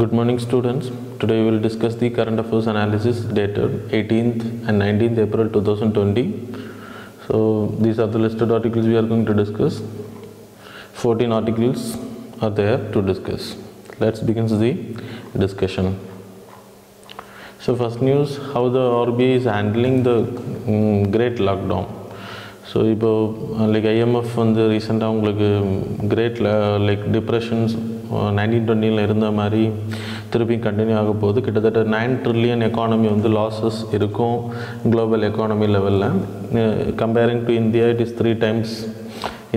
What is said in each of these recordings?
Good morning, students. Today we will discuss the current affairs analysis dated 18th and 19th April 2020. So these are the listed articles we are going to discuss. 14 articles are there to discuss. Let's begin the discussion. So first news, how the RBI is handling the great lockdown. So like IMF வந்து ரீசெண்டா உங்களுக்கு great like depressions 1920 ல இருந்த மாதிரி திருப்பி continue ஆக போகுது. கிட்டத்தட்ட 9 ட்ரில்லியன் எக்கானமி வந்து லாஸஸ் இருக்கும் குளோபல் எக்கானமி லெவல்ல. Comparing to India it is 3 times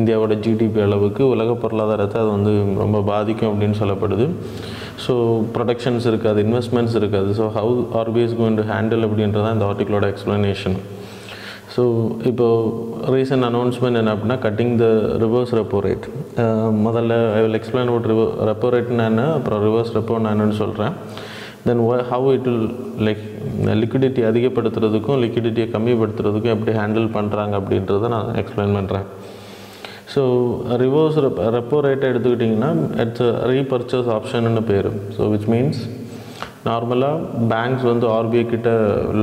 இந்தியாவோட ஜிடிபி அளவுக்கு உலக பொருளாதாரத்தை அது வந்து ரொம்ப பாதிக்கும் அப்படின்னு சொல்லப்படுது. ஸோ ப்ரொடெக்ஷன்ஸ் இருக்காது, இன்வெஸ்ட்மெண்ட்ஸ் இருக்காது. So how RBI is going to handle அப்படின்றதான் இந்த ஆர்டிக்கிளோட எக்ஸ்ப்ளனேஷன். ஸோ இப்போது ரீசன்ட் அனௌன்ஸ்மெண்ட் என்ன அப்படின்னா, cutting the reverse repo rate. முதல்ல I will explain out repo rate என்னென்னு, அப்புறம் ரிவர்ஸ் ரெப்போ என்னன்னு சொல்கிறேன். Then how it will like liquidity அதிகப்படுத்துறதுக்கும் லிக்விடிட்டியை கம்மிப்படுத்துறதுக்கும் எப்படி ஹேண்டில் பண்ணுறாங்க அப்படின்றத நான் எக்ஸ்பிளைன் பண்ணுறேன். ஸோ ரிவர்ஸ் ரெப்போ ரேட்டை எடுத்துக்கிட்டிங்கன்னா இட்ஸ் ரீபர்ச்சஸ் ஆப்ஷன்னு பேர். ஸோ விச் மீன்ஸ் நார்மலாக பேங்க்ஸ் வந்து RBI கிட்ட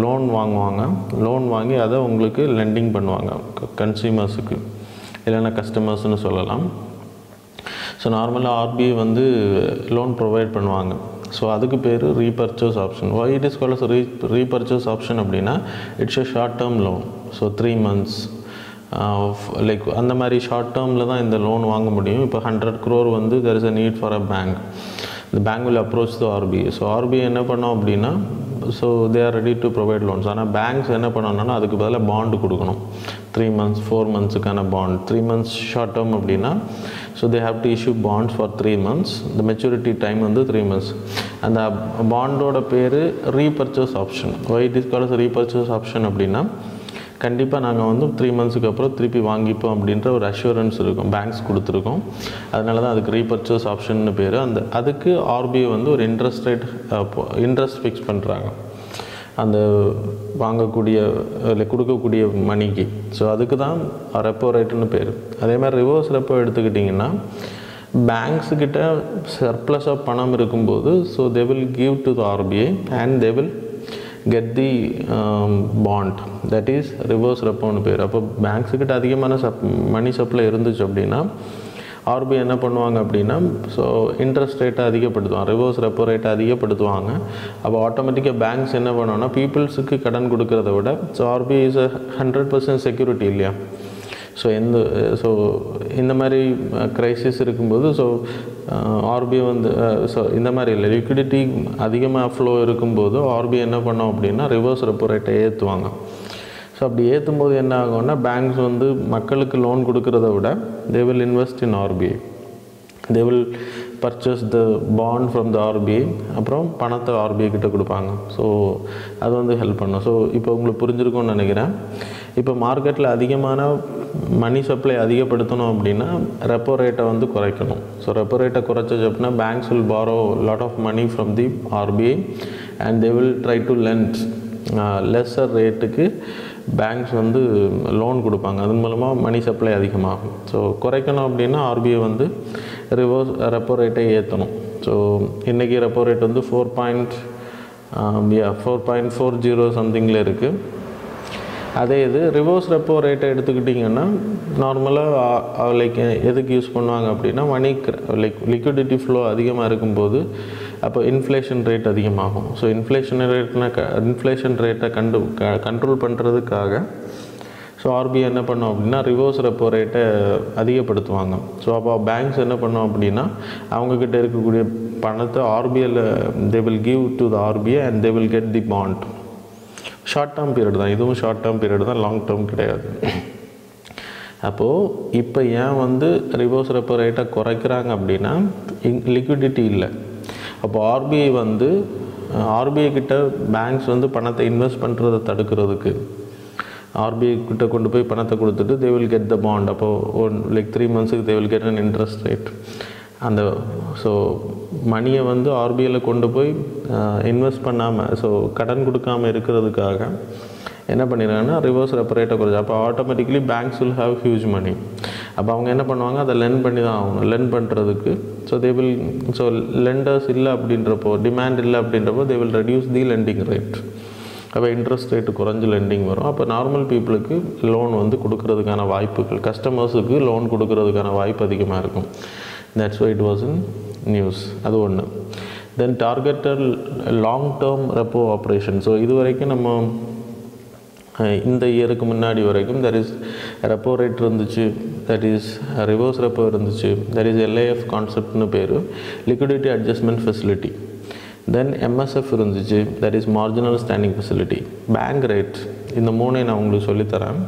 லோன் வாங்குவாங்க, லோன் வாங்கி அதை உங்களுக்கு லெண்டிங் பண்ணுவாங்க கன்சியூமர்ஸுக்கு, இல்லைன்னா கஸ்டமர்ஸ்னு சொல்லலாம். ஸோ நார்மலாக RBI வந்து லோன் ப்ரொவைட் பண்ணுவாங்க. ஸோ அதுக்கு பேர் repurchase option. Why it is called repurchase option அப்படின்னா it's a short term loan. So 3 months like அந்த மாதிரி ஷார்ட் டேர்மில் தான் இந்த லோன் வாங்க முடியும். இப்போ 100 crore வந்து there is a need for a bank. The bank will approach the RBI. So RBI என்ன பண்ணோம் அப்படின்னா, so they are ready to provide loans. ஆனால் பேங்க்ஸ் என்ன பண்ணணும்னா அதுக்கு பதிலாக பாண்டு கொடுக்கணும். 3 months 4 monthsக்கான பாண்ட். 3 months ஷார்ட் டேர்ம் அப்படின்னா so they have to issue bonds for 3 months. இந்த மெச்சூரிட்டி டைம் வந்து 3 months. அந்த பாண்டோட பேர் repurchase option. Why it is called repurchase option அப்படின்னா கண்டிப்பாக நாங்கள் வந்து 3 monthsக்கு அப்புறம் திருப்பி வாங்கிப்போம் அப்படின்ற ஒரு அஷூரன்ஸ் இருக்கும், பேங்க்ஸ் கொடுத்துருக்கோம். அதனால தான் அதுக்கு ரீபர்ச்சஸ் ஆப்ஷன்னு பேர். அதுக்கு RBI வந்து ஒரு இன்ட்ரெஸ்ட் ஃபிக்ஸ் பண்ணுறாங்க அந்த வாங்கக்கூடிய இல்லை கொடுக்கக்கூடிய மணிக்கு. ஸோ அதுக்கு தான் ரெப்போ ரேட்டுன்னு பேர். அதேமாதிரி ரிவர்ஸ் ரெப்போ எடுத்துக்கிட்டிங்கன்னா பேங்க்ஸுக்கிட்ட சர்ப்ளஸ் ஆஃப் பணம் இருக்கும்போது so they will give to the RBI and they will get the bond, that is reverse repo னு பேர். அப்போ பேங்க்ஸுக்கிட்ட அதிகமான மணி சப்ளை இருந்துச்சு அப்படின்னா RBI என்ன பண்ணுவாங்க அப்படின்னா ஸோ இன்ட்ரெஸ்ட் ரேட்டை அதிகப்படுத்துவாங்க, ரிவர்ஸ் ரெப்போ ரேட்டை அதிகப்படுத்துவாங்க. அப்போ ஆட்டோமேட்டிக்காக பேங்க்ஸ் என்ன பண்ணுவாங்கன்னா பீப்புள்ஸுக்கு கடன் கொடுக்கறத விட ஸோ RBI இஸ் 100% செக்யூரிட்டி இல்லையா. ஸோ இந்த மாதிரி க்ரைசிஸ் இருக்கும்போது ஸோ RBI வந்து ஸோ இந்த மாதிரி இல்லை, லிக்விடிட்டி அதிகமாக ஃப்ளோ இருக்கும்போது RBI என்ன பண்ணோம் அப்படின்னா ரிவர்ஸ் ரெப்போ ரேட்டை ஏற்றுவாங்க. ஸோ அப்படி ஏற்றும் போது என்ன ஆகும்னா பேங்க்ஸ் வந்து மக்களுக்கு லோன் கொடுக்கறத விட they will invest in RBI, they will purchase the bond from the RBI. அப்புறம் பணத்தை RBI கிட்ட கொடுப்பாங்க. ஸோ அது வந்து ஹெல்ப் பண்ணும். ஸோ இப்போ உங்களுக்கு புரிஞ்சிருக்கும்னு நினைக்கிறேன். இப்போ மார்க்கெட்டில் அதிகமான மணி சப்ளை அதிகப்படுத்தணும் அப்படின்னா ரெப்போ ரேட்டை வந்து குறைக்கணும். ஸோ ரெப்போ ரேட்டை குறைச்சது அப்படின்னா banks will borrow lot of money from the RBI and they will try to lend lesser ரேட்டுக்கு பேங்க்ஸ் வந்து லோன் கொடுப்பாங்க. அது மூலமாக மணி சப்ளை அதிகமாகும். ஸோ குறைக்கணும் அப்படின்னா RBI வந்து ரிவர்ஸ் ரெப்போ ரேட்டை ஏற்றணும். ஸோ இன்றைக்கி ரெப்போ ரேட் வந்து 4.40 சம்திங்கில் இருக்குது. அதே இது ரிவர்ஸ் ரெப்போ ரேட்டை எடுத்துக்கிட்டிங்கன்னா நார்மலாக லைக் எதுக்கு யூஸ் பண்ணுவாங்க அப்படின்னா மணி லைக் லிக்விடிட்டி ஃப்ளோ அதிகமாக இருக்கும்போது அப்போ இன்ஃப்ளேஷன் ரேட் அதிகமாகும். ஸோ இன்ஃப்ளேஷன் ரேட்டை கண்ட்ரோல் பண்ணுறதுக்காக ஸோ RBI என்ன பண்ணோம் அப்படின்னா ரிவர்ஸ் ரெப்போ ரேட்டை அதிகப்படுத்துவாங்க. ஸோ அப்போ பேங்க்ஸ் என்ன பண்ணோம் அப்படின்னா அவங்கக்கிட்ட இருக்கக்கூடிய பணத்தை RBIயில் they will give to the RBI and they will get the bond. Short term period தான், இதுவும் ஷார்ட் டேர்ம் பீரியட் தான், லாங் டேர்ம் கிடையாது. அப்போது இப்போ ஏன் வந்து ரிவர்ஸ் ரெப்போ ரேட்டை குறைக்கிறாங்க அப்படின்னா லிக்விடிட்டி இல்லை. அப்போ RBI கிட்ட பேங்க்ஸ் வந்து பணத்தை இன்வெஸ்ட் பண்ணுறதை தடுக்கிறதுக்கு RBI கிட்ட கொண்டு போய் பணத்தை கொடுத்துட்டு they will get the bond. அப்போது லைக் 3 monthsக்கு they will get an interest rate. அந்த ஸோ மணியை வந்து RBIயில் கொண்டு போய் இன்வெஸ்ட் பண்ணாமல் ஸோ கடன் கொடுக்காமல் இருக்கிறதுக்காக என்ன பண்ணிடுறாங்கன்னா ரிவர்ஸ் ரெப்போ ரேட்டை குறைச்சி அப்போ automatically banks will have huge money. அப்போ அவங்க என்ன பண்ணுவாங்க, அதை லெண்ட் பண்ணி தான் ஆகணும். லெண்ட் பண்ணுறதுக்கு ஸோ லெண்டர்ஸ் இல்லை அப்படின்றப்போ, டிமாண்ட் இல்லை அப்படின்றப்போ they will reduce the lending rate. அப்போ இன்ட்ரெஸ்ட் ரேட்டு குறைஞ்சி லெண்டிங் வரும். அப்போ நார்மல் பீப்புளுக்கு லோன் வந்து கொடுக்கறதுக்கான வாய்ப்புகள், கஸ்டமர்ஸுக்கு லோன் கொடுக்கறதுக்கான வாய்ப்பு அதிகமாக இருக்கும். That's why it was in news. அது ஒன்று. Then targeted long term repo operation. So இது வரைக்கும் நம்ம இந்த இயருக்கு முன்னாடி வரைக்கும் தட் இஸ் ரெப்போ ரேட் இருந்துச்சு, தட் இஸ் ரிவர்ஸ் ரெப்போ இருந்துச்சு, தட் இஸ் LAF கான்செப்ட்னு பேர், liquidity adjustment facility. Then MSF இருந்துச்சு, that is marginal standing facility. Bank rate. இந்த மூணையும் நான் உங்களுக்கு சொல்லித்தரேன்.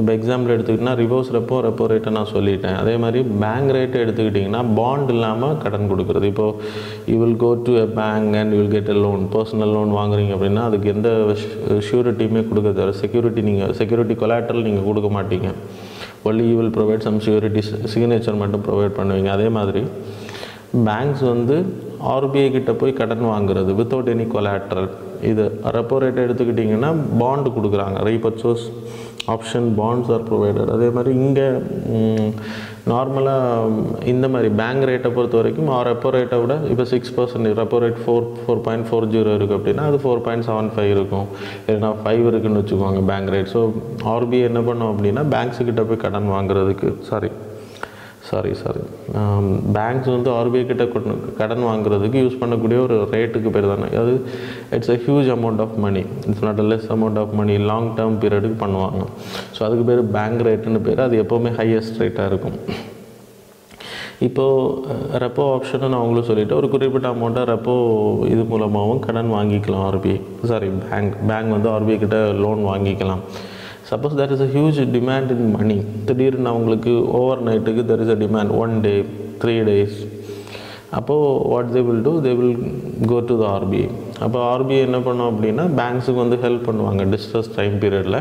இப்போ எக்ஸாம்பிள் எடுத்துக்கிட்டிங்கன்னா ரிவர்ஸ் ரெப்போ, ரெப்போ ரேட்டை நான் சொல்லிட்டேன். அதே மாதிரி பேங்க் ரேட்டை எடுத்துக்கிட்டிங்கன்னா பாண்ட் இல்லாமல் கடன் கொடுக்குறது. இப்போது you will go to a bank and you will get a loan. Personal loan வாங்குறீங்க அப்படின்னா அதுக்கு எந்த ஷூரிட்டியுமே கொடுக்க தேவை. செக்யூரிட்டி கொலாட்ரல் நீங்கள் கொடுக்க மாட்டீங்க. Only you will provide some surety, signature மட்டும் ப்ரொவைட் பண்ணுவீங்க. அதே மாதிரி பேங்க்ஸ் வந்து RBI கிட்ட போய் கடன் வாங்குறது வித்தவுட் எனி கொலாட்ரல். இது ரெப்போ ரேட்டை எடுத்துக்கிட்டிங்கன்னா பாண்டு கொடுக்குறாங்க, repurchase option bonds are provided. அதே மாதிரி இங்கே நார்மலாக இந்த மாதிரி பேங்க் ரேட்டை பொறுத்த வரைக்கும் ரெப்போ ரேட்டை விட இப்போ 6%, ரெப்போ ரேட் 4.40 இருக்குது அப்படின்னா அது 4.75 இருக்கும், இல்லைனா 5 இருக்குதுன்னு வச்சுக்கோங்க பேங்க் ரேட். ஸோ RBI என்ன பண்ணோம் அப்படின்னா பேங்க்ஸுக்கிட்ட போய் கடன் வாங்குறதுக்கு பேங்க்ஸ் வந்து RBI கிட்ட கடன் வாங்குறதுக்கு யூஸ் பண்ணக்கூடிய ஒரு ரேட்டுக்கு பேர் தானே அது. It's a huge amount of money, it's not a less amount of money. Long term பீரியடுக்கு பண்ணுவாங்க. ஸோ அதுக்கு பேர் பேங்க் ரேட்டுன்னு பேர். அது எப்போவுமே ஹையஸ்ட் ரேட்டாக இருக்கும். இப்போது ரெப்போ ஆப்ஷனை நான் உங்களுக்கு சொல்லிவிட்டு ஒரு குறிப்பிட்ட அமௌண்ட்டாக ரெப்போ இது மூலமாகவும் கடன் வாங்கிக்கலாம். பேங்க் வந்து RBI கிட்ட லோன் வாங்கிக்கலாம். Suppose there is a huge demand in money. திடீர்னு அவங்களுக்கு ஓவர் நைட்டுக்கு there is a demand, 1 day 3 days. அப்போது what they will do, they will go to the RBI. அப்போ RBI என்ன பண்ணோம் அப்படின்னா பேங்க்ஸுக்கு வந்து ஹெல்ப் பண்ணுவாங்க டிஸ்ட்ரெஸ் டைம் பீரியடில்.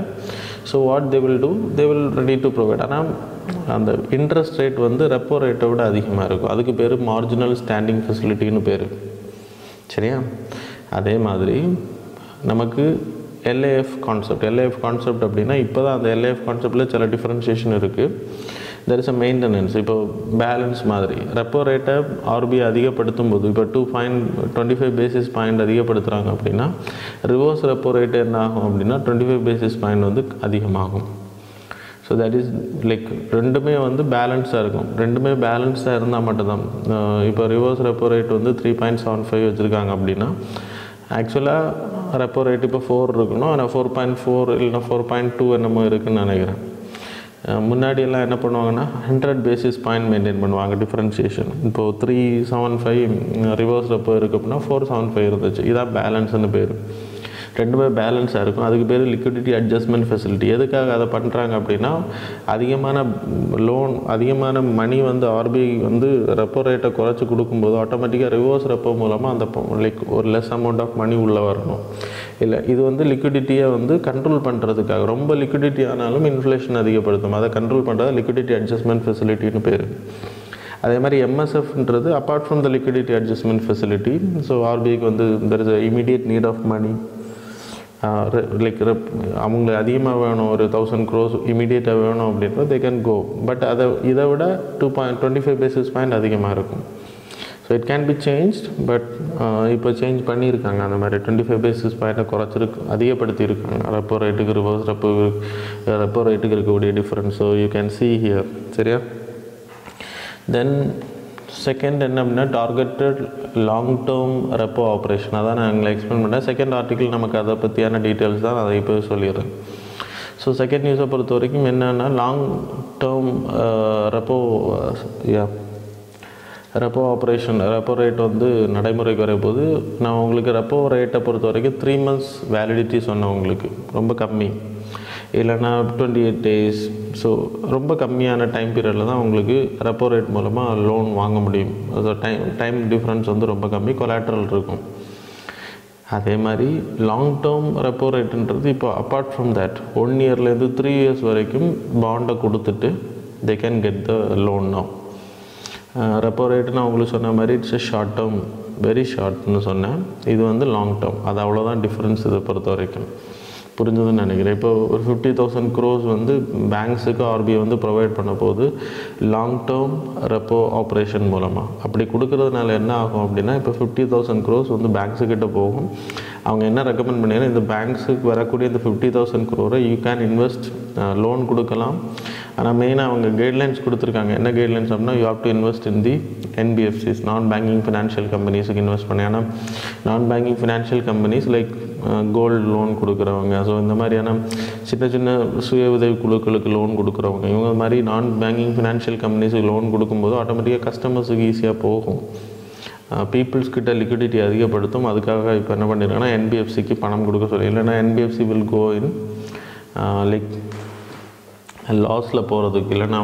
So what they will do, they will ready to provide. ஆனால் அந்த இன்ட்ரெஸ்ட் ரேட் வந்து ரெப்போ ரேட்டை விட அதிகமாக இருக்கும். அதுக்கு பேர் மார்ஜினல் ஸ்டாண்டிங் ஃபெசிலிட்டின்னு பேர். சரியா? அதே மாதிரி நமக்கு LAF கான்செப்ட் அப்படின்னா இப்போ தான் அந்த LAF கான்செப்டில் சில டிஃப்ரென்ஷியேஷன் இருக்குது. There is a maintenance. இப்போ பேலன்ஸ் மாதிரி ரெப்போ ரேட்டை RBI அதிகப்படுத்தும் போது இப்போ 2.25 பேசிஸ் பாயிண்ட் அதிகப்படுத்துகிறாங்க அப்படின்னா ரிவர்ஸ் ரெப்போ ரேட்டு என்ன ஆகும் அப்படின்னா 25 பேசிஸ் பாயிண்ட் வந்து அதிகமாகும். ஸோ தட் இஸ் லைக் ரெண்டுமே வந்து பேலன்ஸாக இருக்கும். ரெண்டுமே பேலன்ஸாக இருந்தால் மட்டும்தான். இப்போ ரிவர்ஸ் ரெப்போ ரேட் வந்து 3.75 வச்சுருக்காங்க அப்படின்னா ஆக்சுவலாக ரெப்போ ரேட் இப்போ 4 இருக்குன்னா ஆனால் 4.4 இல்லைனா 4.2 என்னமோ இருக்குதுன்னு நினைக்கிறேன். முன்னாடியெல்லாம் என்ன பண்ணுவாங்கன்னா 100 பேசிஸ் பாயிண்ட் மெயின்டைன் பண்ணுவாங்க டிஃப்ரென்ஷியேஷன். இப்போது 3.75 ரிவர்ஸ் ரெப்போ இருக்குது அப்படின்னா 4.75 இருந்துச்சு. இதான் பேலன்ஸ்னு பேர். ரெண்டுமே பேலன்ஸாக இருக்கும். அதுக்கு பேர் லிக்விடிட்டி அட்ஜஸ்ட்மெண்ட் ஃபெசிலிட்டி. எதுக்காக அதை பண்ணுறாங்க அப்படின்னா அதிகமான மணி வந்து RBI வந்து ரெப்போ ரேட்டை குறைச்சி கொடுக்கும்போது ஆட்டோமேட்டிக்காக ரிவர்ஸ் ரெப்போ மூலமாக அந்த லைக் ஒரு லெஸ் அமௌண்ட் ஆஃப் மணி உள்ளே வரணும். இல்லை இது வந்து லிக்விடிட்டியை வந்து கண்ட்ரோல் பண்ணுறதுக்காக. ரொம்ப லிக்விடிட்டி ஆனாலும் இன்ஃப்ளேஷன் அதிகப்படுத்தும். அதை கண்ட்ரோல் பண்ணுறது லிக்விடிட்டி அட்ஜஸ்ட்மெண்ட் ஃபெசிலிட்டின்னு பேர். அதே மாதிரி MSFன்றது apart from the liquidity adjustment facility. So RBIக்கு வந்து there is immediate need of money. Like அவங்களுக்கு அதிகமாக வேணும், ஒரு 1000 crores இமீடியட்டாக வேணும் அப்படின்னா தே கேன் கோ. பட் அதை இதை விட 2.25 பேசிஸ் பாயிண்ட் அதிகமாக இருக்கும். So it can be change. But இப்போ சேஞ்ச் பண்ணியிருக்காங்க. அந்த மாதிரி 25 பேசிஸ் பாயிண்ட்டை குறைச்சிருக்கு, அதிகப்படுத்தியிருக்காங்க ரெப்போ ரேட்டுக்கு ரிவர்ஸ் ரெப்போ ரேட்டுக்கு இருக்கக்கூடிய difference. So you can see here. சரியா? தென் செகண்ட் என்ன அப்படின்னா targeted long term repo operation. அதான் நான் எங்களை எக்ஸ்பிளைன் பண்ணேன். செகண்ட் ஆர்டிக்கிள் நமக்கு அதை பற்றியான டீட்டெயில்ஸ் தான், அதை இப்போ சொல்லிடுறேன். ஸோ செகண்ட் நியூஸை பொறுத்த வரைக்கும் என்னென்னா long term repo operation, repo rate வந்து நடைமுறைக்கு வர போது. நான் உங்களுக்கு ரெப்போ ரேட்டை பொறுத்த வரைக்கும் 3 months வேலிடிட்டி சொன்னேன் உங்களுக்கு. ரொம்ப கம்மி, இல்லைனா 28 days. ஸோ ரொம்ப கம்மியான டைம் பீரியடில் தான் உங்களுக்கு ரெப்போ ரேட் மூலமாக லோன் வாங்க முடியும். ஸோ டைம் டிஃப்ரென்ஸ் வந்து ரொம்ப கம்மி, கொலாட்ரல் இருக்கும். அதே மாதிரி லாங் டேர்ம் ரெப்போ ரேட்டுன்றது இப்போ அப்பார்ட் ஃப்ரம் தேட் 1 yearலேருந்து 3 years வரைக்கும் பாண்டை கொடுத்துட்டு they can get the loan. No repo rate நான் உங்களுக்கு சொன்ன மாதிரி it's a short term, very ஷார்ட்னு சொன்னேன். இது வந்து லாங் டேர்ம். அது அவ்வளோதான் டிஃப்ரென்ஸ் இதை பொறுத்த வரைக்கும். புரிஞ்சதுன்னு நினைக்கிறேன். இப்போ ஒரு 50,000 crores வந்து பேங்க்ஸுக்கு ஆர்பிஐ வந்து ப்ரொவைட் பண்ண போது லாங் டேர்ம் ரெப்போ ஆப்ரேஷன் மூலமாக. அப்படி கொடுக்கறதுனால என்ன ஆகும் அப்படின்னா, இப்போ 50,000 crores வந்து பேங்க்ஸுக்கிட்ட போகும். அவங்க என்ன ரெக்கமெண்ட் பண்ணிங்கன்னா, இந்த பேங்க்ஸுக்கு வரக்கூடிய இந்த 50,000 crore you can invest, loan கொடுக்கலாம். ஆனால் மெயினாக அவங்க கைட்லைன்ஸ் கொடுத்துருக்காங்க. என்ன கைட்லைன்ஸ் அப்படின்னா, you have to invest in the NBFCs, non banking financial கம்பெனிஸுக்கு இன்வெஸ்ட் பண்ணி. ஆனால் non banking financial companies like gold loan கொடுக்குறவங்க, ஸோ இந்த மாதிரியான சின்ன சின்ன சுய உதவி குழுக்களுக்கு லோன் கொடுக்குறவங்க, இவங்க மாதிரி நான் பேங்கிங் ஃபினான்ஷியல் கம்பெனிஸுக்கு லோன் கொடுக்கும்போது ஆட்டோமேட்டிக்காக கஸ்டமர்ஸுக்கு ஈஸியாக போகும். பீப்புள்ஸ் கிட்ட லிக்விடிட்டி அதிகப்படுத்தும். அதுக்காக இப்போ என்ன பண்ணியிருக்காங்கன்னா, NBFCக்கு பணம் கொடுக்க சொல்லி, இல்லைன்னா NBFC will go in like லாஸில் போகிறதுக்கு, இல்லைனா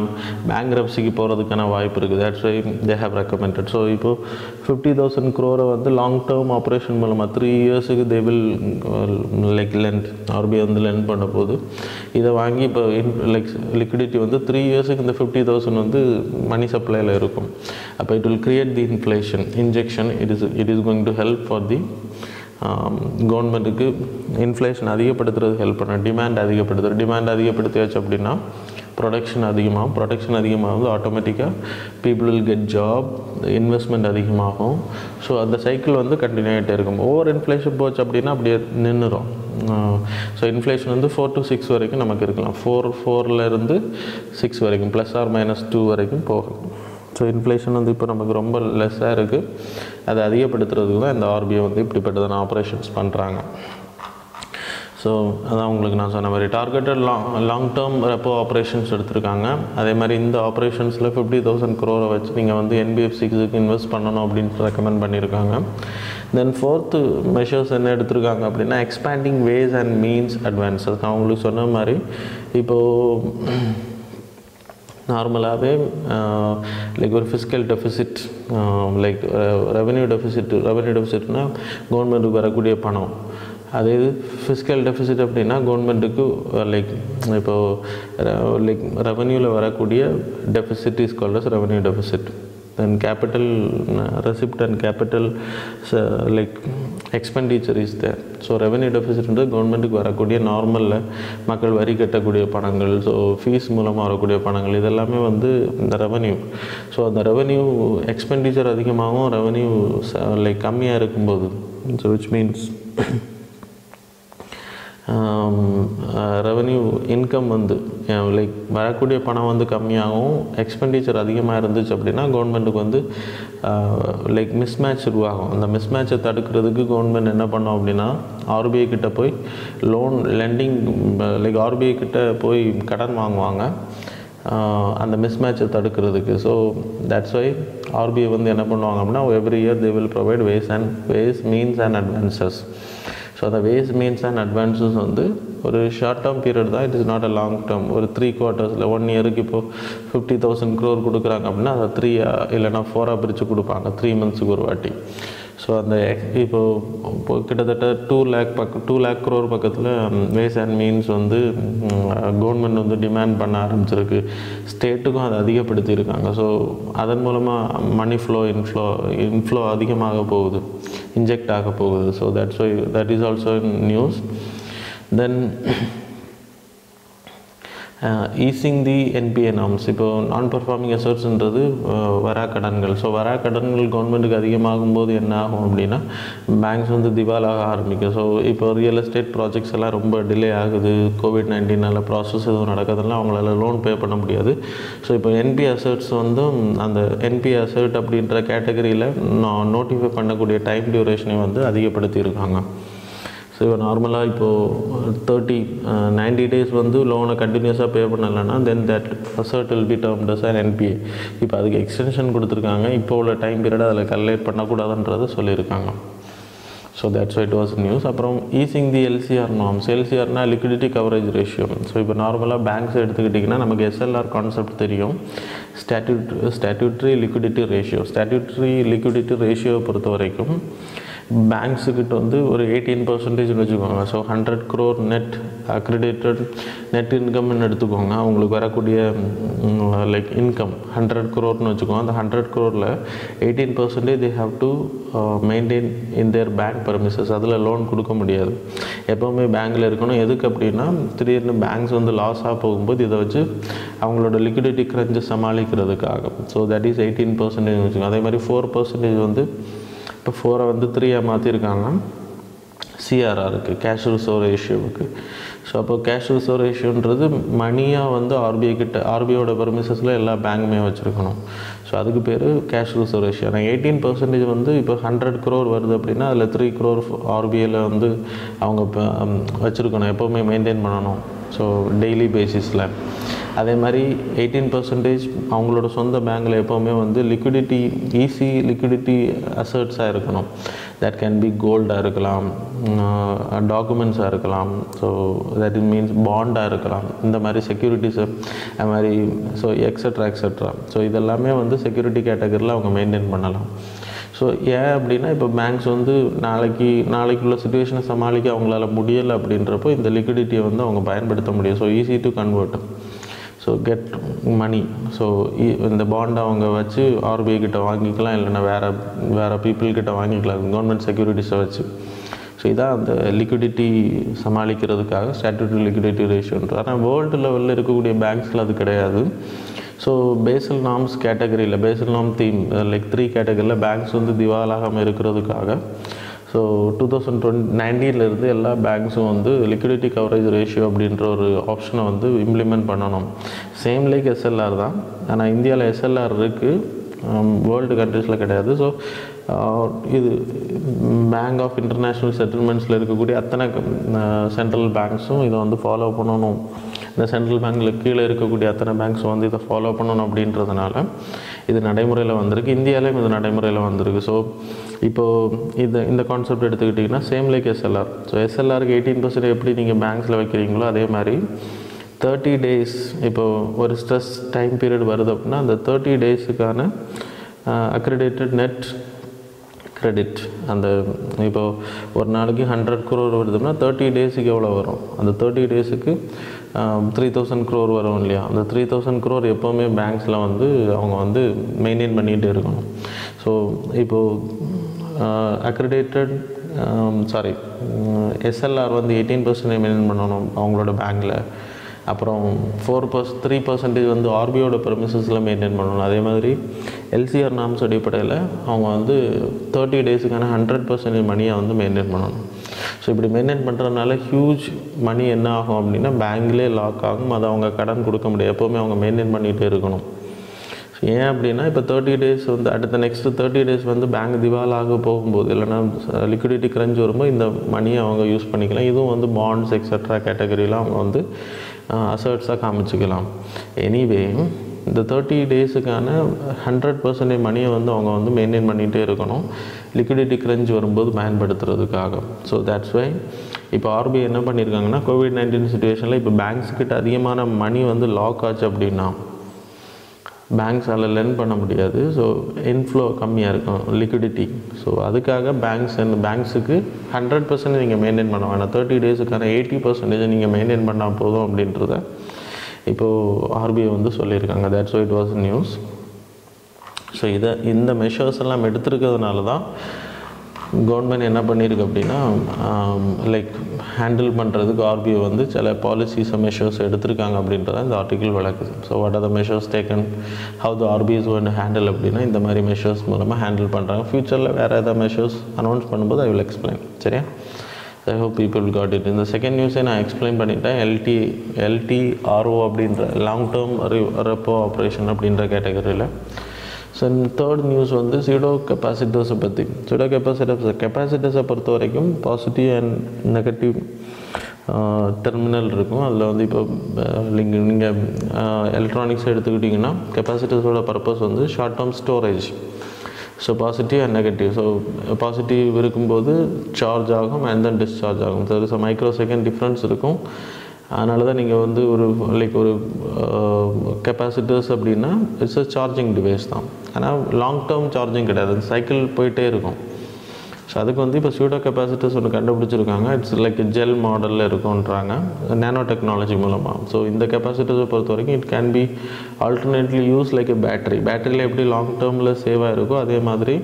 பேங்க்ரப்சிக்கு போகிறதுக்கான வாய்ப்பு இருக்குது. That's why they have recommended. So இப்போது 50,000 crore வந்து லாங் டேர்ம் ஆப்ரேஷன் மூலமாக 3 yearsக்கு they will like lend, RBI வந்து லெண்ட் பண்ண போது இதை வாங்கி இப்போ லைக் லிக்விடிட்டி வந்து 3 yearsக்கு இந்த 50,000 வந்து மணி சப்ளையில் இருக்கும். அப்போ it will create the inflation injection. It is going to help for the கவர்மெண்ட்டுக்கு இன்ஃப்ளேஷன் அதிகப்படுத்துறது ஹெல்ப் பண்ணுறது, டிமாண்ட் அதிகப்படுத்தியாச்சு அப்படின்னா ப்ரொடக்ஷன் அதிகமாகும், ப்ரொடக்ஷன் அதிகமாகுது, ஆட்டோமேட்டிக்காக people will get job, investment அதிகமாகும். ஸோ அந்த சைக்கிள் வந்து கண்டினியூ ஆகிட்டே இருக்கும். ஓவர் இன்ஃப்ளேஷன் போச்சு அப்படின்னா அப்படியே நின்றுடும். ஸோ இன்ஃப்ளேஷன் வந்து 4 to 6 வரைக்கும் நமக்கு இருக்கலாம், 4-4 to 6 வரைக்கும், ±2 வரைக்கும் போகும். ஸோ இன்ஃப்ளேஷன் வந்து இப்போ நமக்கு ரொம்ப லெஸ்ஸாக இருக்குது. அதை அதிகப்படுத்துறதுக்கு தான் இந்த ஆர்பிஐ வந்து இப்படிப்பட்டதான ஆப்ரேஷன்ஸ் பண்ணுறாங்க. ஸோ அதான் உங்களுக்கு நான் சொன்ன மாதிரி targeted long term repo operations எடுத்திருக்காங்க. அதே மாதிரி இந்த ஆப்ரேஷன்ஸில் 50,000 crore வச்சு நீங்கள் வந்து NBFCக்கு இன்வெஸ்ட் பண்ணணும் அப்படின்னு ரெக்கமெண்ட் பண்ணியிருக்காங்க. தென் 4th மெஷர்ஸ் என்ன எடுத்திருக்காங்க அப்படின்னா, expanding ways and means advances. நான் உங்களுக்கு சொன்ன மாதிரி இப்போது நார்மலாகவே லைக் ஒரு ஃபிஸ்கல் டெஃபிசிட், லைக் ரெவென்யூ டெஃபிசிட்னா கவர்மெண்ட்டுக்கு வரக்கூடிய பணம். அதே இது ஃபிஸ்கல் டெஃபிசிட் அப்படின்னா கவர்மெண்ட்டுக்கு லைக் இப்போது லைக் ரெவென்யூவில் வரக்கூடிய deficit is called as revenue deficit. Then capital receipt and capital like expenditure is there. So revenue டெஃபிசிட்ன்றது கவர்மெண்ட்டுக்கு வரக்கூடிய நார்மலில் மக்கள் வரி கட்டக்கூடிய பணங்கள், ஸோ ஃபீஸ் மூலமாக வரக்கூடிய பணங்கள், இதெல்லாமே வந்து இந்த ரெவென்யூ. ஸோ அந்த ரெவென்யூ எக்ஸ்பெண்டிச்சர் அதிகமாகவும் ரெவென்யூ லைக் கம்மியாக இருக்கும்போது, so which means revenue income வந்து லைக் வரக்கூடிய பணம் வந்து கம்மியாகவும் எக்ஸ்பெண்டிச்சர் அதிகமாக இருந்துச்சு அப்படின்னா கவர்மெண்ட்டுக்கு வந்து லைக் மிஸ்மேட்ச் உருவாகும். அந்த மிஸ்மேட்சை தடுக்கிறதுக்கு கவர்மெண்ட் என்ன பண்ணோம் அப்படின்னா, ஆர்பிஐ கிட்ட போய் லோன் லெண்டிங் லைக் ஆர்பிஐ கிட்ட போய் கடன் வாங்குவாங்க அந்த மிஸ்மேட்சை தடுக்கிறதுக்கு. ஸோ தட்ஸ் வை ஆர்பிஐ வந்து என்ன பண்ணுவாங்க அப்படின்னா, every year they will provide ways means and advances. So அந்த வேஸ் மீன்ஸ் அண்ட் அட்வான்ஸஸ் வந்து ஒரு ஷார்ட் டேர்ம் பீரியட் தான். It is not a long term. ஒரு 3 quarters, 1 yearக்கு இப்போது 50,000 crore கொடுக்குறாங்க அப்படின்னா அதை 3 இல்லைனா 4ஆக பிரித்து கொடுப்பாங்க, 3 monthsக்கு ஒரு வாட்டி. ஸோ அந்த இப்போது கிட்டத்தட்ட 2 lakh crore பக்கத்தில் வேஸ் அண்ட் மீன்ஸ் வந்து கவர்மெண்ட் வந்து டிமாண்ட் பண்ண ஆரம்பிச்சிருக்கு. ஸ்டேட்டுக்கும் அதை அதிகப்படுத்தியிருக்காங்க. ஸோ அதன் மூலமாக மணி ஃப்ளோ இன்ஃப்ளோ அதிகமாக போகுது, இன்ஜெக்ட் ஆக போகுது. So that is also news. Then easing the NPA norms. இப்போது நான் பர்ஃபார்மிங் அசட்ஸ்ன்றது வராக்கடன்கள். ஸோ வராக்கடன்கள் கவர்மெண்ட்டுக்கு அதிகமாகும்போது என்ன ஆகும் அப்படின்னா பேங்க்ஸ் வந்து திவாலாக ஆரம்பிக்கும். ஸோ இப்போ ரியல் எஸ்டேட் ப்ராஜெக்ட்ஸ் எல்லாம் ரொம்ப டிலே ஆகுது, COVID-19னால ப்ராசஸ் எதுவும் நடக்கிறதுனால அவங்களால லோன் பே பண்ண முடியாது. ஸோ இப்போ NPA அசட்ஸ் வந்து அந்த NPA அசட் அப்படின்ற கேட்டகரியில் நோட்டிஃபை பண்ணக்கூடிய டைம் டியூரேஷனை வந்து அதிகப்படுத்தியிருக்காங்க. ஸோ இப்போ நார்மலாக இப்போது 90 days வந்து லோனை கண்டினியூஸாக பே பண்ணலைன்னா then that asset will be termed as NPA. இப்போ அதுக்கு எக்ஸ்டென்ஷன் கொடுத்துருக்காங்க. இப்போ உள்ள டைம் பீரியட் அதில் கல்குலேட் பண்ணக்கூடாதுன்றதை சொல்லியிருக்காங்க. So that's why it was news. அப்புறம் ஈஸிங் தி LCR நார்ம்ஸ். LCRனால் லிக்விடிட்டி கவரேஜ் ரேஷியோ. ஸோ இப்போ நார்மலாக பேங்க்ஸ் எடுத்துக்கிட்டிங்கன்னா நமக்கு SLR கான்செப்ட் தெரியும், statutory liquidity ratio. Statutory liquidity ரேஷியோவை பொறுத்த வரைக்கும் banks கிட்ட வந்து ஒரு 18% னு வெச்சுக்கோங்க. So 100 crore net accredited net income னு எடுத்துக்கோங்க. உங்களுக்கு வரக்கூடிய like income 100 crore னு வெச்சுக்கோங்க. அந்த 100 crore ல 18% they have to maintain in their bank premises. அதுல லோன் கொடுக்க முடியாது. எப்பவுமே பேங்க்ல இருக்கணும். எதுக்கு அப்படினா திடீர்னு பேங்க்ஸ் வந்து லாஸ் ஆ போகும்போது இத வெச்சு அவங்களோட liquidity crunch சமாளிக்கிறதுக்காக. So that is 18% னு வெச்சுக்கோங்க. அதே மாதிரி 4% வந்து இப்போ 4 வந்து 3 மாத்திருக்காங்க CRR க்கு cash reserve ratio க்கு. சோ அப்போ cash reserve ratio ன்றது மணியா வந்து RBI கிட்ட RBI ஓட பர்மிஷன்ஸ்ல எல்லா பேங்க்மே வச்சிருக்கணும். சோ அதுக்கு பேரு cash reserve ratio. நான் 18% வந்து இப்போ 100 crore வருது அப்படினா அதுல 3 crore RBI ல வந்து அவங்க வச்சிருக்கணும். எப்பவுமே மெயின்டெய்ன் பண்ணனும். சோ டெய்லி பேசிஸ்ல அதே மாதிரி 18% அவங்களோட சொந்த பேங்க்ல எப்பவுமே வந்து liquidity easy liquidity assets ஆ இருக்கணும். That can be gold ஆ இருக்கலாம், documents ஆ இருக்கலாம், so that it means bond ஆ இருக்கலாம், இந்த மாதிரி securities அந்த மாதிரி so etc etc. so இதெல்லாம்மே வந்து security கேட்டகரியில அவங்க மெயின்டெய்ன் பண்ணலாம். ஸோ ஏன் அப்படின்னா இப்போ பேங்க்ஸ் வந்து நாளைக்குள்ள சுச்சுவேஷனை சமாளிக்க அவங்களால முடியலை அப்படின்றப்போ இந்த லிக்விடிட்டியை வந்து அவங்க பயன்படுத்த முடியும். So easy to convert so get money. So இந்த பாண்டை அவங்க வச்சு ஆர்பிஐ கிட்ட வாங்கிக்கலாம், இல்லைன்னா வேறு பீப்புள் கிட்ட வாங்கிக்கலாம், கவர்மெண்ட் செக்யூரிட்டிஸை வச்சு. ஸோ இதான் அந்த லிக்விடிட்டி சமாளிக்கிறதுக்காக ஸ்டாட்யூட்டரி லிக்விடிட்டி ரேஷியோன்ற. ஆனால் வேர்ல்டு லெவலில் இருக்கக்கூடிய பேங்க்ஸில் அது கிடையாது. ஸோ பேசல் நார்ம்ஸ் கேட்டகரியில் பேசல் நார்ம் தீம் லைக் 3 கேட்டகரியில் பேங்க்ஸ் வந்து திவாலாகாமல் இருக்கிறதுக்காக ஸோ 2019 எல்லா பேங்க்ஸும் வந்து லிக்விடிட்டி கவரேஜ் ரேஷியோ அப்படின்ற ஒரு ஆப்ஷனை வந்து இம்ப்ளிமெண்ட் பண்ணணும். சேம் லைக் SLR தான், ஆனால் இந்தியாவில் SLR இருக்குது, வேர்ல்டு கண்ட்ரீஸில் கிடையாது. ஸோ இது பேங்க் ஆஃப் இன்டர்நேஷ்னல் செட்டில்மெண்ட்ஸில் இருக்கக்கூடிய அத்தனை சென்ட்ரல் பேங்க்ஸும் இதை வந்து ஃபாலோ பண்ணணும். இந்த சென்ட்ரல் பேங்க்கில் கீழே இருக்கக்கூடிய அத்தனை பேங்க்ஸும் வந்து இதை ஃபாலோ பண்ணணும் அப்படின்றதுனால இது நடைமுறையில் வந்திருக்கு. இந்தியாவிலையும் இது நடைமுறையில் வந்திருக்கு. ஸோ இப்போது இந்த கான்செப்ட் எடுத்துக்கிட்டிங்கன்னா சேம் லைக் SLR. ஸோ SLRக்கு 18% எப்படி நீங்கள் பேங்க்ஸில் வைக்கிறீங்களோ அதே மாதிரி 30 days இப்போது ஒரு ஸ்ட்ரெஸ் டைம் பீரியட் வருது அப்படின்னா அந்த 30 days-க்கான அக்ரெடிட்டட் நெட் கிரெடிட் அந்த இப்போ ஒரு நாளைக்கு 100 crore வருதுன்னா 30 days-க்கு எவ்வளோ வரும்? அந்த 30 days-க்கு 3000 crore வரும் இல்லையா? அந்த 3000 crore எப்போவுமே பேங்க்ஸில் வந்து அவங்க வந்து மெயின்டைன் பண்ணிகிட்டே இருக்கணும். ஸோ இப்போது அக்ரிடேட்டட் சாரி SLR வந்து 18% மெயின்டைன் பண்ணணும் அவங்களோட பேங்க்கில். அப்புறம் 3% வந்து ஆர்பிஐயோட பெர்மிஷன்ஸில் மெயின்டைன் பண்ணணும். அதே மாதிரி LCR நாம்ஸ் அடிப்படையில் அவங்க வந்து 30 days-க்கான 100% மணியை வந்து மெயின்டைன் பண்ணணும். ஸோ இப்படி மெயின்டைன் பண்ணுறதுனால ஹியூஜ் மணி என்ன ஆகும் அப்படின்னா பேங்க்லேயே லாக் ஆகும். அதை அவங்க கடன் கொடுக்க முடியாது. எப்போவுமே அவங்க மெயின்டைன் பண்ணிகிட்டே இருக்கணும். ஏன் அப்படின்னா இப்போ 30 days வந்து அடுத்த நெக்ஸ்ட்டு 30 days வந்து பேங்க் திவாலாக போகும்போது இல்லைனா லிக்விடிட்டி கிரஞ்ச் வரும்போது இந்த மணியை அவங்க யூஸ் பண்ணிக்கலாம். இதுவும் வந்து பாண்ட்ஸ் எக்ஸட்ரா கேட்டகரியில் அவங்க வந்து அசர்ட்ஸாக காமிச்சிக்கலாம். எனிவே இந்த 30 days-க்கான 100% மணியை வந்து அவங்க வந்து மெயின்டைன் பண்ணிகிட்டே இருக்கணும் லிக்விடிட்டி கிரஞ்ச் வரும்போது பயன்படுத்துறதுக்காக. ஸோ தேட்ஸ் வை இப்போ RBI என்ன பண்ணியிருக்காங்கன்னா COVID-19 சுச்சுவேஷனில் இப்போ பேங்க்ஸ்கிட்ட அதிகமான மணி வந்து லாக் ஆச்சு அப்படின்னா பேங்க்ஸ் அதில் லென் பண்ண முடியாது. ஸோ இன்ஃப்ளோ கம்மியாக இருக்கும் லிக்விடிட்டி. ஸோ அதுக்காக பேங்க்ஸுக்கு 100% நீங்கள் மெயின்டைன் பண்ண வேணாம். 30 days-க்கான 80% நீங்கள் மெயின்டைன் பண்ணால் போதும் அப்படின்றத இப்போது RBI வந்து சொல்லியிருக்காங்க. That's why it was news. So இதை இந்த மெஷர்ஸ் எல்லாம் எடுத்துருக்கிறதுனால தான் கவர்மெண்ட் என்ன பண்ணியிருக்கு அப்படின்னா லைக் ஹேண்டில் பண்ணுறதுக்கு RBI வந்து சில பாலிசிஸ் மெஷர்ஸ் எடுத்திருக்காங்க அப்படின்றத இந்த ஆர்டிக்கிள் விளக்குது. So what are the measures taken, how the RBI is going to handle அப்படின்னா இந்த மாதிரி மெஷர்ஸ் மூலமாக ஹேண்டில் பண்ணுறாங்க. ஃப்யூச்சரில் வேறு ஏதாவது மெஷர்ஸ் அனௌன்ஸ் பண்ணும்போது ஐ வில் எக்ஸ்பிளைன். சரியா? I hope people got it. இந்த செகண்ட் நியூஸை நான் எக்ஸ்பிளைன் பண்ணிட்டேன். LT RO அப்படின்ற லாங் டேர்ம் ரெப்போ ஆப்ரேஷன் அப்படின்ற கேட்டகரியில். ஸோ தேர்ட் நியூஸ் வந்து சீடோ கெப்பாசிட்டர்ஸை பற்றி. சீடோ கெப்பாசிட்டர்ஸை பொறுத்த வரைக்கும் பாசிட்டிவ் அண்ட் நெகட்டிவ் டெர்மினல் இருக்கும். அதில் வந்து இப்போ நீங்கள் எலக்ட்ரானிக்ஸ் எடுத்துக்கிட்டிங்கன்னா கெப்பாசிட்டர்ஸோட பர்பஸ் வந்து short term storage. So positive and negative. So positive இருக்கும்போது சார்ஜ் ஆகும் அண்ட் தென் டிஸ்சார்ஜ் ஆகும். ஸோ ஒரு மைக்ரோ செகண்ட் டிஃப்ரென்ஸ் இருக்கும். அதனால தான் நீங்கள் வந்து ஒரு லைக் ஒரு கெப்பாசிட்டர்ஸ் அப்படின்னா இட்ஸ் அ சார்ஜிங் டிவைஸ் தான். ஆனால் லாங் டேர்ம் சார்ஜிங் கிடையாது, சைக்கிள் போயிட்டே இருக்கும். ஸோ அதுக்கு வந்து இப்போ சூடோ கெப்பாசிட்டர்ஸ் ஒன்று கண்டுபிடிச்சிருக்காங்க. இட்ஸ் லைக் ஜெல் மாடலில் இருக்குன்றாங்க நேனோ டெக்னாலஜி மூலமாக. ஸோ இந்த கெப்பாசிட்டர்ஸை பொறுத்த வரைக்கும் it can be alternately use like a battery. பேட்டரியில் எப்படி லாங் டேர்மில் சேவாக இருக்கோ அதே மாதிரி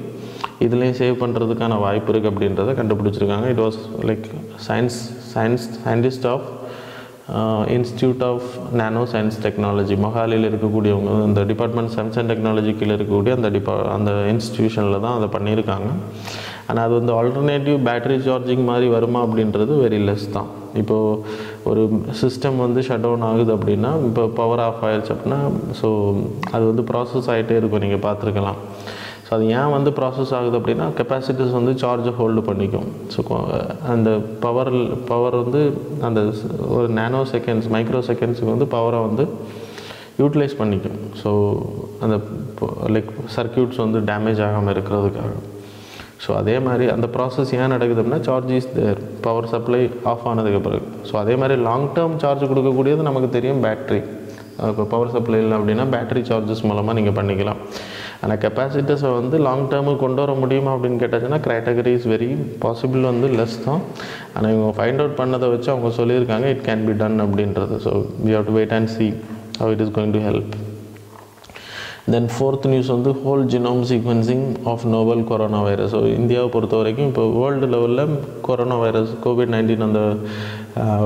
இதுலேயும் சேவ் பண்ணுறதுக்கான வாய்ப்பு இருக்குது அப்படின்றத கண்டுபிடிச்சிருக்காங்க. It was like scientist of institute of nano science technology, மொஹாலியில் இருக்கக்கூடியவங்க, அந்த டிபார்ட்மெண்ட் சயின்ஸ் அண்ட் டெக்னாலஜி கீழே இருக்கக்கூடிய அந்த இன்ஸ்டியூஷனில் தான் அதை பண்ணியிருக்காங்க. ஆனால் அது வந்து ஆல்டர்னேட்டிவ் பேட்டரி சார்ஜிங் மாதிரி வருமா அப்படின்றது வெரி லெஸ் தான். இப்போது ஒரு சிஸ்டம் வந்து ஷட் டவுன் ஆகுது அப்படின்னா, இப்போ பவர் ஆஃப் ஆயிடுச்சு அப்படின்னா, ஸோ அது வந்து ப்ராசஸ் ஆகிட்டே இருக்கும், நீங்கள் பார்த்துருக்கலாம். ஸோ அது ஏன் வந்து ப்ராசஸ் ஆகுது அப்படின்னா கெப்பாசிட்டிஸ் வந்து சார்ஜை ஹோல்டு பண்ணிக்கும். ஸோ அந்த பவர் வந்து அந்த ஒரு நேனோ செகண்ட்ஸ் மைக்ரோ செகண்ட்ஸுக்கு வந்து பவரை வந்து யூட்டிலைஸ் பண்ணிக்கும். ஸோ அந்த லைக் சர்க்கியூட்ஸ் வந்து டேமேஜ் ஆகாமல் இருக்கிறதுக்காக. ஸோ அதே மாதிரி அந்த ப்ராசஸ் ஏன் நடக்குது அப்படின்னா charge is there, power supply off ஆனதுக்கு பிறகு. ஸோ அதே மாதிரி லாங் டேர்ம் சார்ஜ் கொடுக்கக்கூடியது நமக்கு தெரியும் பேட்ரி. இப்போ பவர் சப்ளை இல்லை அப்படின்னா பேட்ரி சார்ஜஸ் மூலமாக நீங்கள் பண்ணிக்கலாம். ஆனால் கெப்பாசிட்டர்ஸை வந்து லாங் டேர்முக்கு கொண்டு வர முடியுமா அப்படின்னு கேட்டாச்சுன்னா கேட்டகரி இஸ் வெரி பாசிபிள் வந்து லெஸ் தான். ஆனால் இவங்க ஃபைண்ட் அவுட் பண்ணதை வச்சு அவங்க சொல்லியிருக்காங்க இட் கேன் பி டன் அப்படின்றது. So we have to wait and see how it is going to help. Then fourth news வந்து whole genome sequencing of novel corona virus. So இந்தியாவை பொறுத்த வரைக்கும் இப்போ வேர்ல்டு லெவலில் கொரோனா வைரஸ் COVID-19 அந்த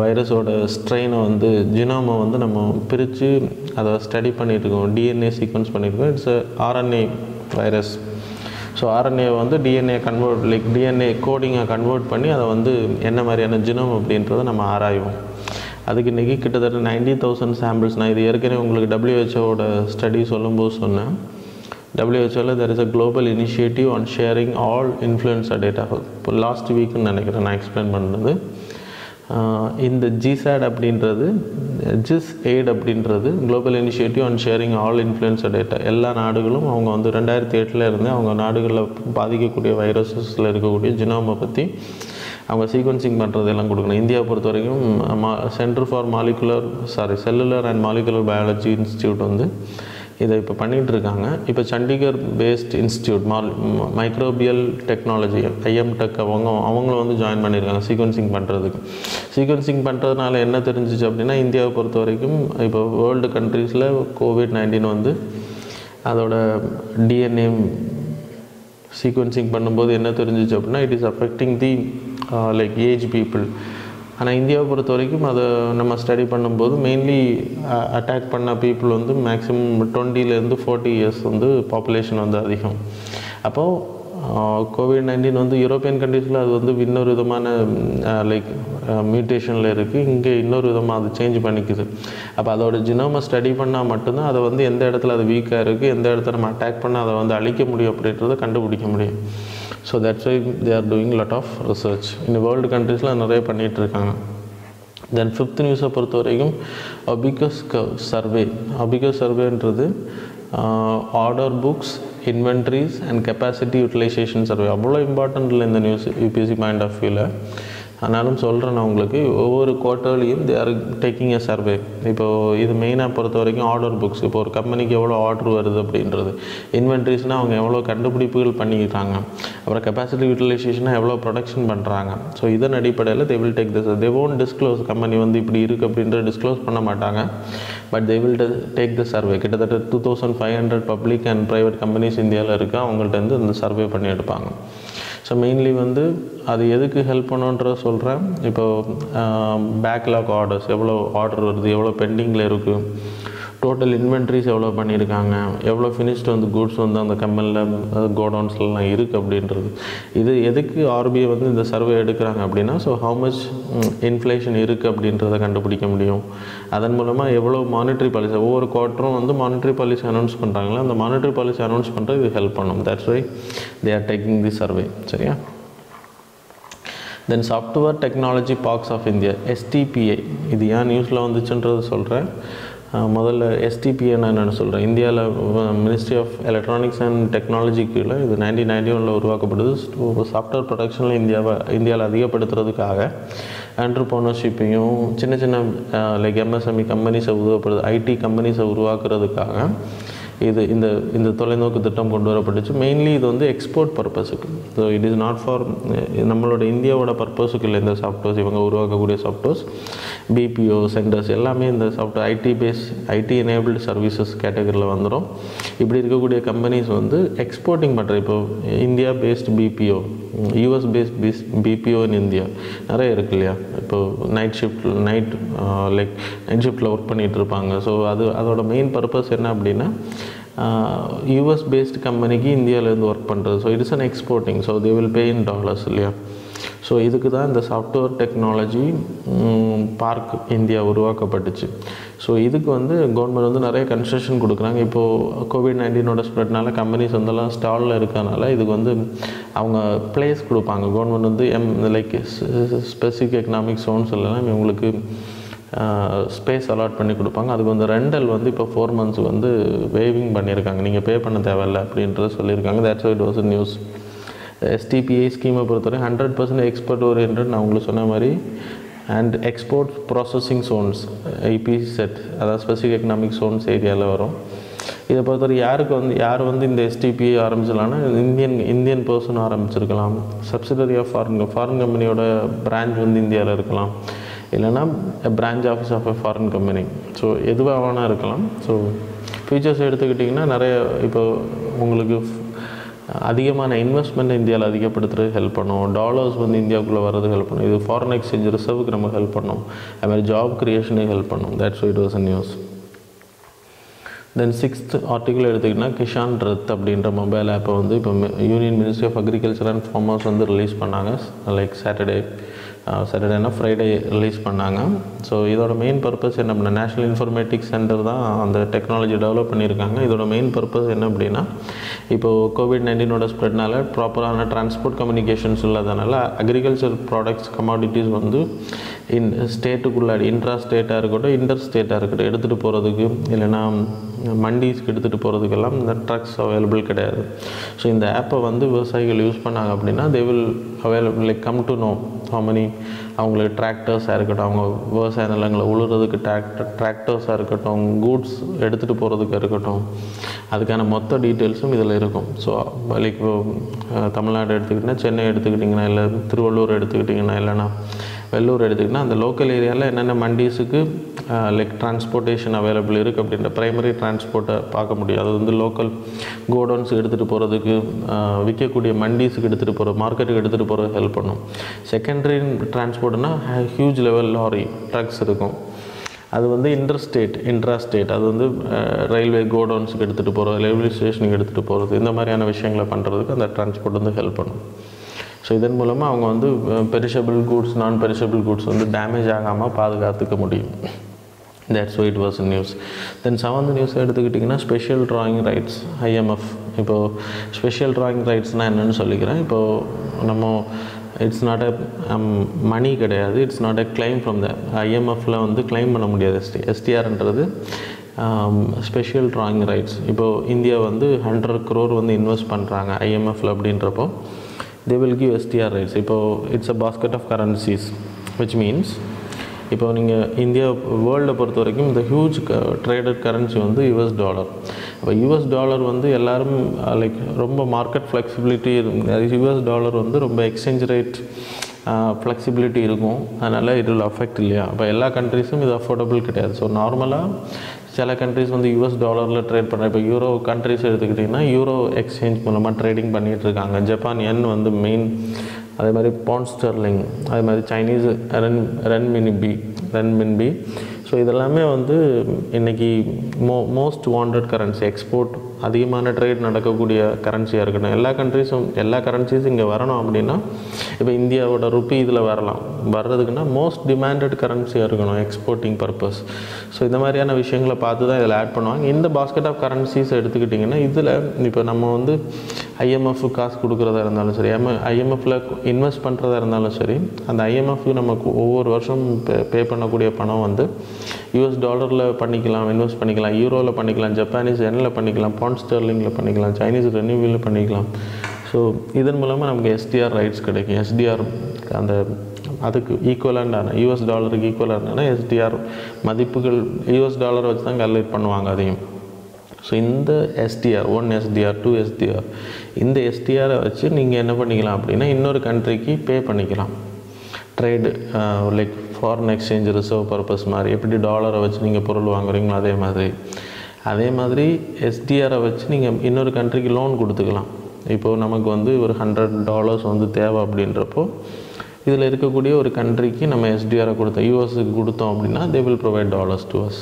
வைரஸோட ஸ்ட்ரெயினை வந்து ஜினோமை வந்து நம்ம பிரித்து அதை ஸ்டடி பண்ணியிருக்கோம், DNA சீக்வன்ஸ் பண்ணியிருக்கோம். It's RNA virus. ஸோ RNAவை வந்து DNA கன்வெர்ட் லைக் DNA கோடிங்கை கன்வெர்ட் பண்ணி அதை வந்து என்ன மாதிரியான ஜினோம் அப்படின்றத நம்ம ஆராய்வோம். அதுக்கு இன்றைக்கி கிட்டத்தட்ட 90,000 சாம்பிள்ஸ். நான் இது ஏற்கனவே உங்களுக்கு WHO-வோட ஸ்டடி சொல்லும்போது சொன்னேன். WHO-வில் there is a global initiative on sharing all influenza data. இப்போ லாஸ்ட் வீக்குன்னு நினைக்கிறேன் நான் எக்ஸ்பிளைன் பண்ணுறது. இந்த GISAID அப்படின்றது GISAID அப்படின்றது global initiative on sharing all influenza data. எல்லா நாடுகளும் அவங்க வந்து 2008 இருந்து அவங்க நாடுகளில் பாதிக்கக்கூடிய வைரஸஸில் இருக்கக்கூடிய ஜினோமை பற்றி அவங்க சீக்வன்சிங் பண்ணுறதெல்லாம் கொடுக்கணும். இந்தியாவை பொறுத்த வரைக்கும் centre for cellular and molecular biology institute வந்து இதை இப்போ பண்ணிகிட்டு இருக்காங்க. இப்போ Chandigarh based institute microbial technology IM Tech அவங்களும் வந்து ஜாயின் பண்ணியிருக்காங்க சீக்வன்சிங் பண்ணுறதுக்கு. சீக்வன்சிங் பண்ணுறதுனால என்ன தெரிஞ்சிச்சு அப்படின்னா இந்தியாவை பொறுத்த வரைக்கும் இப்போ வேர்ல்டு கண்ட்ரீஸில் COVID-19 வந்து அதோட DNA சீக்வன்சிங் பண்ணும்போது என்ன தெரிஞ்சிச்சு அப்படின்னா it is affecting the like age people. ஆனால் இந்தியாவை பொறுத்த வரைக்கும் அதை நம்ம ஸ்டடி பண்ணும்போது மெயின்லி அட்டாக் பண்ண பீப்புள் வந்து மேக்ஸிமம் 20-40 years வந்து பாப்புலேஷன் வந்து அதிகம். அப்போது COVID-19 வந்து யூரோப்பியன் கண்ட்ரீஸில் அது வந்து இன்னொரு விதமான லைக் மியூட்டேஷனில் இருக்குது, இங்கே இன்னொரு விதமாக அது சேஞ்ச் பண்ணிக்குது. அப்போ அதோடய ஜினோமை ஸ்டடி பண்ணால் மட்டும்தான் அதை வந்து எந்த இடத்துல அது வீக்காக இருக்குது, எந்த இடத்துல நம்ம அட்டாக் பண்ணால் அதை வந்து அழிக்க முடியும் அப்படின்றத கண்டுபிடிக்க முடியும். So that's why they are doing lot of research இந்த வேர்ல்டு கண்ட்ரீஸில் நிறைய பண்ணிகிட்ருக்காங்க. தென் ஃபிஃப்த் நியூஸை பொறுத்த வரைக்கும் அபிகஸ் சர்வேன்றது order books inventories and capacity utilisation survey. அவ்வளோ இம்பார்ட்டன்ட் இல்லை இந்த நியூஸ் UPSC பாயிண்ட் ஆஃப் வியூவில், ஆனாலும் சொல்கிறேன் நான் உங்களுக்கு. ஒவ்வொரு குவார்ட்டர்லேயும் they are taking a survey. இப்போது இது மெயினாக பொறுத்த வரைக்கும் ஆர்டர் புக்ஸ், இப்போ ஒரு கம்பெனிக்கு எவ்வளோ ஆர்டர் வருது அப்படின்றது, இன்வென்ட்ரிஸ்னால் அவங்க எவ்வளோ கண்டுபிடிப்புகள் பண்ணிக்கிறாங்க, அப்புறம் கெப்பாசிட்டி யூட்டிலைசேஷனாக எவ்வளோ ப்ரொடக்ஷன் பண்ணுறாங்க. ஸோ இதன் அடிப்படையில் they will take this, they won't disclose, company வந்து இப்படி இருக்குது அப்படின்றத டிஸ்க்ளோஸ் பண்ண மாட்டாங்க. But they will take the survey. கிட்டத்தட்ட 2500 பப்ளிக் அண்ட் ப்ரைவேட் கம்பெனிஸ் இந்தியாவில் இருக்கா, அவங்கள்ட்ட வந்து இந்த சர்வே பண்ணி எடுப்பாங்க. ஸோ மெயின்லி வந்து அது எதுக்கு ஹெல்ப் பண்ணுன்ற சொல்கிறேன். இப்போது பேக்லாக் ஆர்டர்ஸ், எவ்வளோ ஆர்டர் வருது, எவ்வளோ பெண்டிங்கில் இருக்குது, டோட்டல் இன்வென்ட்ரிஸ் எவ்வளோ பண்ணியிருக்காங்க, எவ்வளோ ஃபினிஷ்டு வந்து கூட்ஸ் வந்து அந்த கம்பெனியில் கோடவுன்ஸ்லாம் இருக்குது அப்படின்றது. இது எதுக்கு RBI வந்து இந்த சர்வே எடுக்கிறாங்க அப்படின்னா ஸோ ஹவு மச் இன்ஃப்ளேஷன் இருக்குது அப்படின்றத கண்டுபிடிக்க முடியும். அதன் மூலமாக எவ்வளோ மானிட்ரி பாலிசி, ஒவ்வொரு குவார்ட்டரும் வந்து மானிட்ரி பாலிசி அனௌன்ஸ் பண்ணுறாங்களா, அந்த மானிட்ரி பாலிசி அனௌன்ஸ் பண்ணுறது இது ஹெல்ப் பண்ணும். That's why they are taking the survey. சரியா? Then software technology parks of India STPA. இது ஏன் நியூஸில் வந்துச்சுன்றது சொல்கிறேன். முதல்ல STPA என்னென்னு சொல்கிறேன். இந்தியாவில் ministry of electronics and technology கீழே இது 1991 உருவாக்கப்படுது. சாஃப்ட்வேர் ப்ரொடக்ஷனில் இந்தியாவில் அதிகப்படுத்துறதுக்காக என்டர்ப்ரோனர்ஷிப்பையும் சின்ன லைக் MSME கம்பெனிஸை உருவாக்குறது, IT கம்பெனிஸை உருவாக்குறதுக்காக இது இந்த தொலைநோக்கு திட்டம் கொண்டு வரப்பட்டுச்சு. மெயின்லி இது வந்து எக்ஸ்போர்ட் பர்பஸுக்கு. So it is not for நம்மளோட இந்தியாவோட பர்பஸுக்கு இல்லை இந்த சாஃப்ட்வேர்ஸ். இவங்க உருவாக்கக்கூடிய சாஃப்ட்வேர்ஸ் பிபிஓ சென்டர்ஸ் எல்லாமே இந்த software IT base IT enabled services கேட்டகரியில் வந்துடும். இப்படி இருக்கக்கூடிய கம்பெனிஸ் வந்து எக்ஸ்போர்ட்டிங் பண்ணுற இப்போ India based BPO US based BPO in India நிறைய இருக்கு இல்லையா. இப்போது நைட் ஷிஃப்டில் ஒர்க் பண்ணிகிட்டு இருப்பாங்க. ஸோ அதோட மெயின் பர்பஸ் என்ன அப்படின்னா யூஎஸ் பேஸ்ட் கம்பெனிக்கு இந்தியாவிலேருந்து ஒர்க் பண்ணுறது. So it's an exporting. So they will pay in dollars இல்லையா. ஸோ இதுக்கு தான் இந்த சாஃப்ட்வேர் டெக்னாலஜி பார்க் இந்தியா உருவாக்கப்பட்டுச்சு. ஸோ இதுக்கு வந்து கவர்மெண்ட் வந்து நிறைய கன்செஷன் கொடுக்குறாங்க. இப்போது கோவிட்-19ஓட ஸ்ப்ரெட்னால கம்பெனிஸ் வந்தெல்லாம் ஸ்டாலில் இருக்கனால இதுக்கு வந்து அவங்க பிளேஸ் கொடுப்பாங்க. கவர்மெண்ட் வந்து லைக் ஸ்பெசிஃபிக் எக்கனாமிக் சோன்ஸ் இல்லைன்னா இவங்களுக்கு ஸ்பேஸ் அலாட் பண்ணி கொடுப்பாங்க. அதுக்கு வந்து ரெண்டல் வந்து இப்போ 4 months வந்து வேவிங் பண்ணியிருக்காங்க. நீங்கள் பே பண்ண தேவையில்லை அப்படின்றது சொல்லியிருக்காங்க. That's why it was news. STPA ஸ்கீமை பொறுத்தவரை 100% எக்ஸ்போர்ட் ஓரியன்ட் நான் உங்களுக்கு சொன்ன மாதிரி and export processing zones IP set அதாவது ஸ்பெசிஃபிக் எக்கனாமிக் சோன்ஸ் ஏரியாவில் வரும். இதை பொறுத்தவரை யார் வந்து இந்த STPA ஆரம்பிச்சலான்னா இந்தியன் பர்சன் ஆரம்பிச்சிருக்கலாம். சப்சிடரி ஆஃப் ஃபாரின் கம்பெனியோட பிரான்ச் வந்து இந்தியாவில் இருக்கலாம். இல்லைனா branch office of a foreign company. So எதுவாக வேணால் இருக்கலாம். ஸோ ஃபியூச்சர்ஸ் எடுத்துக்கிட்டிங்கன்னா நிறைய இப்போ உங்களுக்கு அதிகமான இன்வெஸ்ட்மெண்ட் இந்தியாவில் அதிகப்படுத்துறது ஹெல்ப் பண்ணும். டாலர்ஸ் வந்து இந்தியாவுக்குள்ளே வர்றது ஹெல்ப் பண்ணும். இது ஃபாரின் எக்ஸ்சேஞ்ச் ரிசர்வுக்கு நம்ம ஹெல்ப் பண்ணும். அதுமாதிரி ஜாப் கிரியேஷனுக்கு ஹெல்ப் பண்ணும். That's it was a news. Then 6th article எடுத்துக்கிட்டிங்கன்னா கிஷான் ரத் அப்படின்ற மொபைல் ஆப்பை வந்து இப்போ union ministry of agriculture and farmers வந்து ரிலீஸ் பண்ணாங்க. லைக் சாட்டர்டேனா ஃப்ரைடே ரிலீஸ் பண்ணாங்க. ஸோ இதோட மெயின் பர்பஸ் என்ன அப்படின்னா நேஷ்னல் இன்ஃபர்மேட்டிக்ஸ் சென்டர் தான் அந்த டெக்னாலஜி டெவலப் பண்ணியிருக்காங்க. இதோட மெயின் பர்பஸ் என்ன அப்படின்னா இப்போது கோவிட்-19ஓட ஸ்ப்ரெட்னால ப்ராப்பரான டிரான்ஸ்போர்ட் கம்யூனிகேஷன்ஸ் இல்லாதனால அக்ரிகல்ச்சர் ப்ராடக்ட்ஸ் கமாடிட்டிஸ் வந்து ஸ்டேட்டுக்குள்ளாடி இன்ட்ரா ஸ்டேட்டாக இருக்கட்டும் இன்டர் ஸ்டேட்டாக இருக்கட்டும் எடுத்துகிட்டு போகிறதுக்கு இல்லைனா மண்டிஸ்க்கு எடுத்துகிட்டு போகிறதுக்கெல்லாம் இந்த ட்ரக்ஸ் அவைலபிள் கிடையாது. ஸோ இந்த ஆப்பை வந்து விவசாயிகள் யூஸ் பண்ணாங்க அப்படின்னா they will available like come to know how many அவங்களுக்கு டிராக்டர்ஸாக இருக்கட்டும் அவங்க விவசாய நிலங்களை உழுறதுக்கு டிராக்டர்ஸாக இருக்கட்டும் கூட்ஸ் எடுத்துகிட்டு போகிறதுக்கு இருக்கட்டும் அதுக்கான மொத்த டீட்டெயில்ஸும் இதில் இருக்கும். ஸோ லைக் தமிழ்நாடு எடுத்துக்கிட்டிங்கன்னா சென்னை எடுத்துக்கிட்டிங்கன்னா இல்லை திருவள்ளூர் எடுத்துக்கிட்டிங்கன்னா இல்லைனா வெள்ளூர் எடுத்துக்கிட்டிங்கன்னா அந்த லோக்கல் ஏரியாவில் என்னென்ன மண்டிஸுக்கு லைக் டிரான்ஸ்போர்ட்டேஷன் அவைலபிள் இருக்குது அப்படின்ற ப்ரைமரி டிரான்ஸ்போர்ட்டை பார்க்க முடியும். அது வந்து லோக்கல் கோடவுன்ஸுக்கு எடுத்துகிட்டு போகிறதுக்கு விற்கக்கூடிய மண்டிஸுக்கு எடுத்துகிட்டு போகிற மார்க்கெட்டுக்கு எடுத்துகிட்டு போகிறது ஹெல்ப் பண்ணும். செகண்டரி டிரான்ஸ்போர்ட்னா ஹியூஜ் லெவல் லாரி ட்ரக்ஸ் இருக்கும். அது வந்து இன்ட்ரா ஸ்டேட் அது வந்து ரயில்வே கோடவுன்ஸுக்கு எடுத்துகிட்டு போகிறது ரயில்வே ஸ்டேஷனுக்கு எடுத்துகிட்டு போகிறது இந்த மாதிரியான விஷயங்களை பண்ணுறதுக்கு அந்த டிரான்ஸ்போர்ட் வந்து ஹெல்ப் பண்ணும். ஸோ இதன் மூலமாக அவங்க வந்து perishable goods non perishable goods வந்து டேமேஜ் ஆகாமல் பாதுகாத்துக்க முடியும். That's why it was news. Then 7th news எடுத்துக்கிட்டிங்கன்னா ஸ்பெஷல் ட்ராயிங் ரைட்ஸ் IMF. இப்போது ஸ்பெஷல் ட்ராயிங் ரைட்ஸ்னால் என்னென்னு சொல்லிக்கிறேன். இப்போது நம்ம இட்ஸ் நாட் எ மணி கிடையாது. It's not a claim from the IMFல வந்து கிளைம் பண்ண முடியாது. SDRன்றது ஸ்பெஷல் ட்ராயிங் ரைட்ஸ். இப்போது இந்தியா வந்து 100 crore வந்து இன்வெஸ்ட் பண்ணுறாங்க IMFல அப்படின்றப்போ they will give STR rights. இப்போது it's a basket of currencies which means இப்போது நீங்கள் இந்தியா வேர்ல்டை பொறுத்த வரைக்கும் இந்த ஹியூஜ் ட்ரேடட் கரன்சி வந்து US டாலர். இப்போ US டாலர் வந்து எல்லோரும் லைக் ரொம்ப மார்க்கெட் ஃப்ளெக்சிபிலிட்டி US டாலர் வந்து ரொம்ப எக்ஸ்சேஞ்ச் ரேட் ஃப்ளெக்சிபிலிட்டி இருக்கும். அதனால் இட் வில் அஃபெக்ட் இல்லையா. அப்போ எல்லா கண்ட்ரிஸும் இது அஃபோர்டபுள் கிடையாது. ஸோ நார்மலாக சில கண்ட்ரிஸ் வந்து US டாலரில் ட்ரேட் பண்ணுறாங்க. இப்போ யூரோ கண்ட்ரிஸ் எடுத்துக்கிட்டிங்கன்னா யூரோ எக்ஸ்சேஞ்ச் மூலமாக ட்ரேடிங் பண்ணிகிட்டு இருக்காங்க. ஜப்பான் yen வந்து மெயின். அதே மாதிரி பவுண்ட் ஸ்டெர்லிங் அதே மாதிரி சைனீஸ் ரென்மின்பி. ஸோ இதெல்லாமே வந்து இன்றைக்கி மோஸ்ட் வாண்டட் கரன்சி எக்ஸ்போர்ட் அதிகமான ட்ரேட் நடக்கக்கூடிய கரன்சியாக இருக்கட்டும். எல்லா கரன்சிஸும் இங்கே வரணும் அப்படின்னா இப்போ இந்தியாவோட ருப்பி இதில் வர்றதுக்குன்னா மோஸ்ட் டிமாண்டட் கரன்சியாக இருக்கணும் எக்ஸ்போர்ட்டிங் பர்பஸ். ஸோ இந்த மாதிரியான விஷயங்களை பார்த்து தான் இதில் ஆட் பண்ணுவாங்க. இந்த பாஸ்கெட் ஆஃப் கரன்சிஸ் எடுத்துக்கிட்டிங்கன்னா இதில் இப்போ நம்ம வந்து IMF காசு கொடுக்குறதா இருந்தாலும் சரி IMFல இன்வெஸ்ட் பண்ணுறதா இருந்தாலும் சரி அந்த IMFக்கு நமக்கு ஒவ்வொரு வருஷம் பே பண்ணக்கூடிய பணம் வந்து US டாலரில் பண்ணிக்கலாம் இன்வெஸ்ட் பண்ணிக்கலாம் யூரோவில் பண்ணிக்கலாம் ஜப்பானீஸ் yen-ல பண்ணிக்கலாம் பவுண்ட் ஸ்டெர்லிங்கில் பண்ணிக்கலாம் சைனீஸ் ரென்யூவில் பண்ணிக்கலாம். ஸோ இதன் மூலமாக நமக்கு SDR ரைட்ஸ் கிடைக்கும். SDR அந்த அதுக்கு ஈக்குவலாண்டான US டாலருக்கு ஈக்குவலாண்டான SDR மதிப்புகள் US டாலரை வச்சு தான் கால்குலேட் பண்ணுவாங்க. அதையும் So in the SDR, 1 SDR, 2 SDR, in the SDR வச்சு நீங்க என்ன பண்ணிக்கலாம் அப்படினா இன்னொரு कंट्रीக்கு பே பண்ணிக்கலாம். Trade like foreign exchange reserve purpose மாதிரி எப்படி டாலரை வச்சு நீங்க பொருள் வாங்குறீங்களோ அதே மாதிரி SDR வச்சு நீங்க இன்னொரு कंट्रीக்கு லோன் கொடுத்துக்கலாம். இப்போ நமக்கு வந்து ஒரு $100 வந்து தேவை அப்படின்றப்போ இதில் இருக்கக்கூடிய ஒரு कंट्रीக்கு நம்ம SDR கொடுத்தோம், யுஎஸ்க்கு கொடுத்தோம் அப்படினா they will provide dollars to us.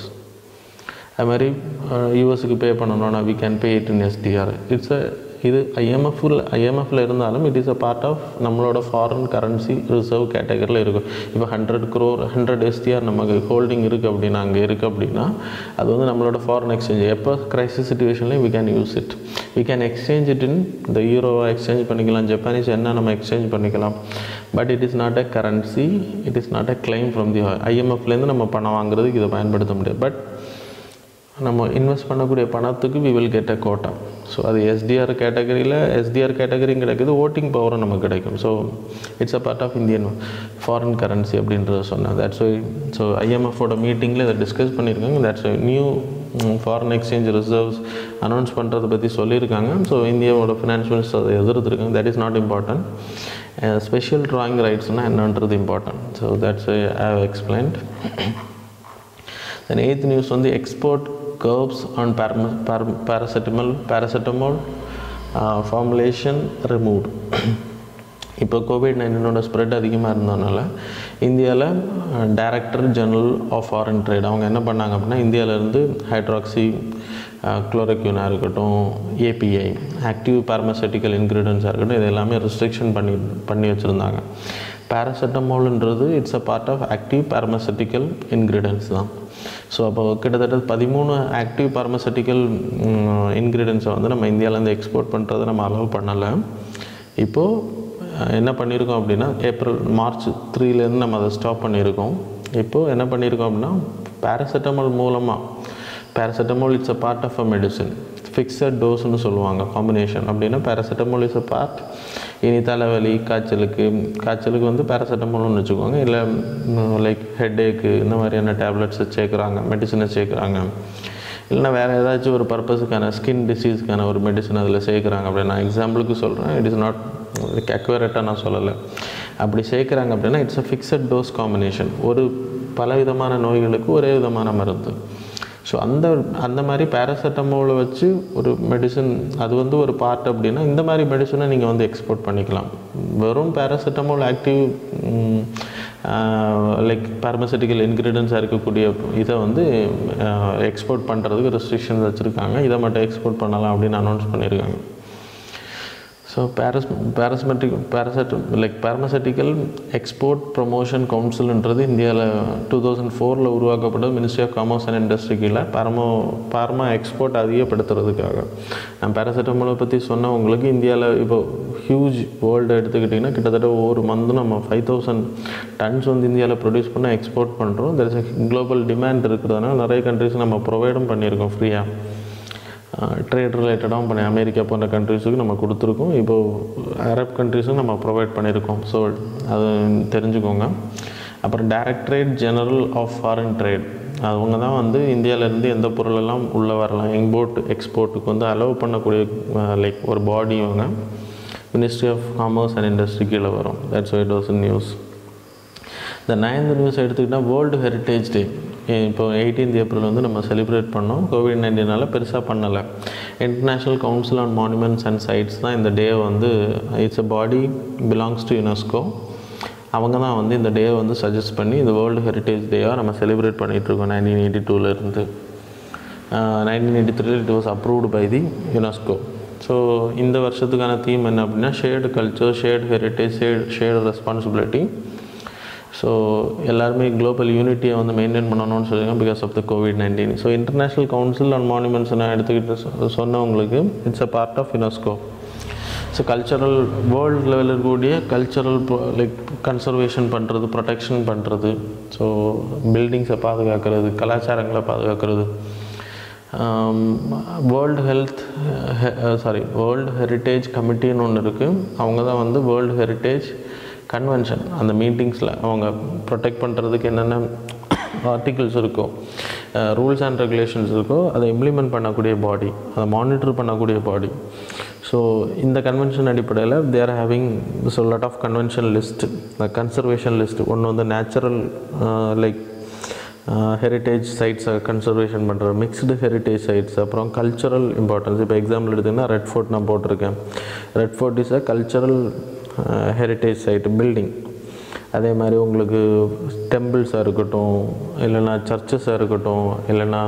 அதுமாதிரி யூஎஸ்க்கு பே பண்ணணும்னா we can pay it in SDR. இது ஐஎம்எஃப்ல இருந்தாலும் it is a part of நம்மளோட ஃபாரின் கரன்சி ரிசர்வ் கேட்டகரியில் இருக்கும். இப்போ 100 crore 100 எஸ்டிஆர் நமக்கு ஹோல்டிங் இருக்குது அப்படின்னா அங்கே இருக்குது அப்படின்னா அது வந்து நம்மளோட ஃபாரின் எக்ஸ்சேஞ்ச் எப்போ கிரைசிஸ் சுச்சுவேஷன்லேயும் we can use it, we can exchange it in the யூரோவை எக்ஸ்சேஞ்ச் பண்ணிக்கலாம், ஜப்பானீஸ் என்ன நம்ம எக்ஸ்சேஞ்ச் பண்ணிக்கலாம். But it is not a currency, it is not a claim from the ஐஎம்எஃப்லேருந்து நம்ம பணம் வாங்குறதுக்கு இதை பயன்படுத்த முடியாது. பட் நம்ம இன்வெஸ்ட் பண்ணக்கூடிய பணத்துக்கு we will get a quota. So அது எஸ்டிஆர் கேட்டகரியில் எஸ்டிஆர் கேட்டகரியும் கிடைக்குது, ஓட்டிங் பவரும் நமக்கு கிடைக்கும். So it's a part of Indian foreign currency அப்படின்றத சொன்னேன். தட்ஸ் ஒய் ஸோ ஐஎம்எஃபோட மீட்டிங்கில் இதை டிஸ்கஸ் பண்ணியிருக்காங்க. That's why new foreign exchange reserves announce பண்ணுறதை பற்றி சொல்லியிருக்காங்க. ஸோ இந்தியாவோட ஃபினான்ஸ் மினிஸ்டர் அதை எதிர்த்துருக்காங்க. That is not important. Special drawing ரைட்ஸ்னால் என்னன்றது important. So that's why I have explained. Then 8th news வந்து export curves on paracetamol formulation removed. இப்போ COVID-19 ஸ்ப்ரெட் அதிகமாக இருந்ததுனால இந்தியாவில் director general of foreign trade அவங்க என்ன பண்ணாங்க அப்படின்னா இந்தியாவிலேருந்து ஹைட்ராக்சி குளோரோக்யூனாக இருக்கட்டும், ஏபிஐ ஆக்டிவ் பார்மசூட்டிக்கல் இன்க்ரீடியன்ஸாக இருக்கட்டும், இது எல்லாமே ரெஸ்ட்ரிக்ஷன் பண்ணி வச்சுருந்தாங்க. பேராசெட்டமால்ன்றது it's a part of active pharmaceutical ingredients தான். ஸோ அப்போ கிட்டத்தட்ட 13 ஆக்டிவ் பார்மசூட்டிக்கல் இன்க்ரீடியன்ஸை வந்து நம்ம இந்தியாவிலேருந்து எக்ஸ்போர்ட் பண்ணுறதை நம்ம அலோவ் பண்ணலை. இப்போது என்ன பண்ணியிருக்கோம் அப்படின்னா மார்ச் 3லேருந்து நம்ம அதை ஸ்டாப் பண்ணியிருக்கோம். இப்போது என்ன பண்ணியிருக்கோம் அப்படின்னா பேராசெட்டமால் மூலமாக, paracetamol it's a part of a medicine, fixed டோஸ்ன்னு சொல்லுவாங்க காம்பினேஷன். அப்படின்னா பேராசெட்டமால் இஸ் அ பார்ட். இனி தலைவலி, காய்ச்சலுக்கு வந்து பேராசெட்டமால்னு வச்சுக்கோங்க. இல்லை லைக் ஹெட்டேக்கு இந்த மாதிரியான டேப்லெட்ஸை சேர்க்குறாங்க, மெடிசனை சேர்க்குறாங்க. இல்லைனா வேறு ஏதாச்சும் ஒரு பர்பஸுக்கான ஸ்கின் டிசீஸ்க்கான ஒரு மெடிசன் அதில் சேர்க்குறாங்க. அப்படின்னா எக்ஸாம்பிளுக்கு சொல்கிறேன், இட் இஸ் நாட் அக்யூரேட்டாக நான் சொல்லலை. அப்படி சேர்க்குறாங்க அப்படின்னா it's a fixed dose combination. ஒரு பல விதமான நோய்களுக்கு ஒரே விதமான மருந்து. ஸோ அந்த மாதிரி பேராசெட்டமாலை வச்சு ஒரு மெடிசன், அது வந்து ஒரு பார்ட். அப்படின்னா இந்த மாதிரி மெடிசனை நீங்கள் வந்து எக்ஸ்போர்ட் பண்ணிக்கலாம். வெறும் பேராசெட்டமால் ஆக்டிவ் லைக் பார்மசூட்டிக்கல் இன்க்ரீடியன்ஸாக இருக்கக்கூடிய இதை வந்து எக்ஸ்போர்ட் பண்ணுறதுக்கு ரெஸ்ட்ரிக்ஷன்ஸ் வச்சுருக்காங்க. இதை மட்டும் எக்ஸ்போர்ட் பண்ணலாம் அப்படின்னு அனௌன்ஸ் பண்ணியிருக்காங்க. ஸோ பார்மசூட்டிக்கல் எக்ஸ்போர்ட் ப்ரொமோஷன் கவுன்சில்ன்றது இந்தியாவில் 2004 உருவாக்கப்பட்டது. Ministry of commerce and industry கீழே பார்மா எக்ஸ்போர்ட் அதிகப்படுத்துறதுக்காக. நான் பேராசெட்டமாலை பற்றி சொன்ன உங்களுக்கு இந்தியாவில் இப்போ ஹியூஜ் வேர்ல்டு எடுத்துக்கிட்டிங்கன்னா கிட்டத்தட்ட ஒவ்வொரு மந்த்தும் நம்ம 5000 tons வந்து இந்தியாவில் ப்ரொடியூஸ் பண்ண எக்ஸ்போர்ட் பண்ணுறோம். தெர் இஸ் குளோபல் டிமாண்ட் இருக்கிறதுனால நிறைய கண்ட்ரிஸ் நம்ம ப்ரொவைடும் பண்ணியிருக்கோம் ஃப்ரீயாக. ட்ரேட் ரிலேட்டடாகவும் பண்ணி அமெரிக்கா போன்ற கண்ட்ரிஸுக்கு நம்ம கொடுத்துருக்கோம். இப்போது அரப் கண்ட்ரிஸும் நம்ம ப்ரொவைட் பண்ணியிருக்கோம். ஸோ அது தெரிஞ்சுக்கோங்க. அப்புறம் directorate general of foreign trade அவங்க தான் வந்து இந்தியாவிலேருந்து எந்த பொருளெல்லாம் உள்ளே வரலாம், இம்போர்ட் எக்ஸ்போர்ட்டுக்கு வந்து அலோவ் பண்ணக்கூடிய லைக் ஒரு பாடி இவங்க ministry of commerce and industry கீழே வரும். That's why it was news. இந்த 9th நியூஸ் எடுத்துக்கிட்டால் வேர்ல்டு ஹெரிட்டேஜ் டே இப்போ 18th April வந்து நம்ம செலிப்ரேட் பண்ணோம். COVID-19னால பெருசாக பண்ணலை. International council on monuments and sites தான் இந்த டே வந்து it's a body belongs to UNESCO. அவங்க தான் வந்து இந்த டே வந்து சஜஸ்ட் பண்ணி இந்த வேர்ல்டு ஹெரிட்டேஜ் டேவாக நம்ம செலிப்ரேட் பண்ணிகிட்ருக்கோம் 1982லேருந்து. 1983 it was approved by the UNESCO. So இந்த வருஷத்துக்கான தீம் என்ன அப்படின்னா shared culture, shared heritage, shared responsibility. So எல்லாருமே குளோபல் யூனிட்டியை வந்து மெயின்டைன் பண்ணணும்னு சொல்லுங்க because of the COVID-19. So international council on monuments நான் எடுத்துக்கிட்டு சொன்னவங்களுக்கு it's a part of UNESCO. So cultural world லெவலில் இருக்கக்கூடிய கல்ச்சரல் லைக் கன்சர்வேஷன் பண்ணுறது, ப்ரொடெக்ஷன் பண்ணுறது, ஸோ பில்டிங்ஸை பாதுகாக்கிறது, கலாச்சாரங்களை பாதுகாக்கிறது. வேர்ல்டு ஹெரிட்டேஜ் கமிட்டின்னு ஒன்று இருக்குது. அவங்க தான் வந்து வேர்ல்டு ஹெரிட்டேஜ் கன்வென்ஷன் அந்த மீட்டிங்ஸில் அவங்க ப்ரொடெக்ட் பண்ணுறதுக்கு என்னென்ன ஆர்டிகல்ஸ் இருக்கும், ரூல்ஸ் அண்ட் ரெகுலேஷன்ஸ் இருக்கும், அதை இம்ப்ளிமெண்ட் பண்ணக்கூடிய பாடி, அதை மானிட்டர் பண்ணக்கூடிய பாடி. ஸோ இந்த கன்வென்ஷன் அடிப்படையில் they are having so lot of convention list, conservation list. ஒன்று வந்து நேச்சுரல் லைக் ஹெரிட்டேஜ் சைட்ஸை கன்சர்வேஷன் பண்ணுற, மிக்ஸ்டு ஹெரிட்டேஜ் சைட்ஸ், அப்புறம் கல்ச்சரல் இம்பார்ட்டன்ஸ். இப்போ எக்ஸாம்பிள் எடுத்திங்கன்னா ரெட் ஃபோர்ட் நான் போட்டிருக்கேன். Red fort is a cultural heritage site building. அதே மாதிரி உங்களுக்கு டெம்பிள்ஸாக இருக்கட்டும், இல்லைனா சர்ச்சஸாக இருக்கட்டும், இல்லைனா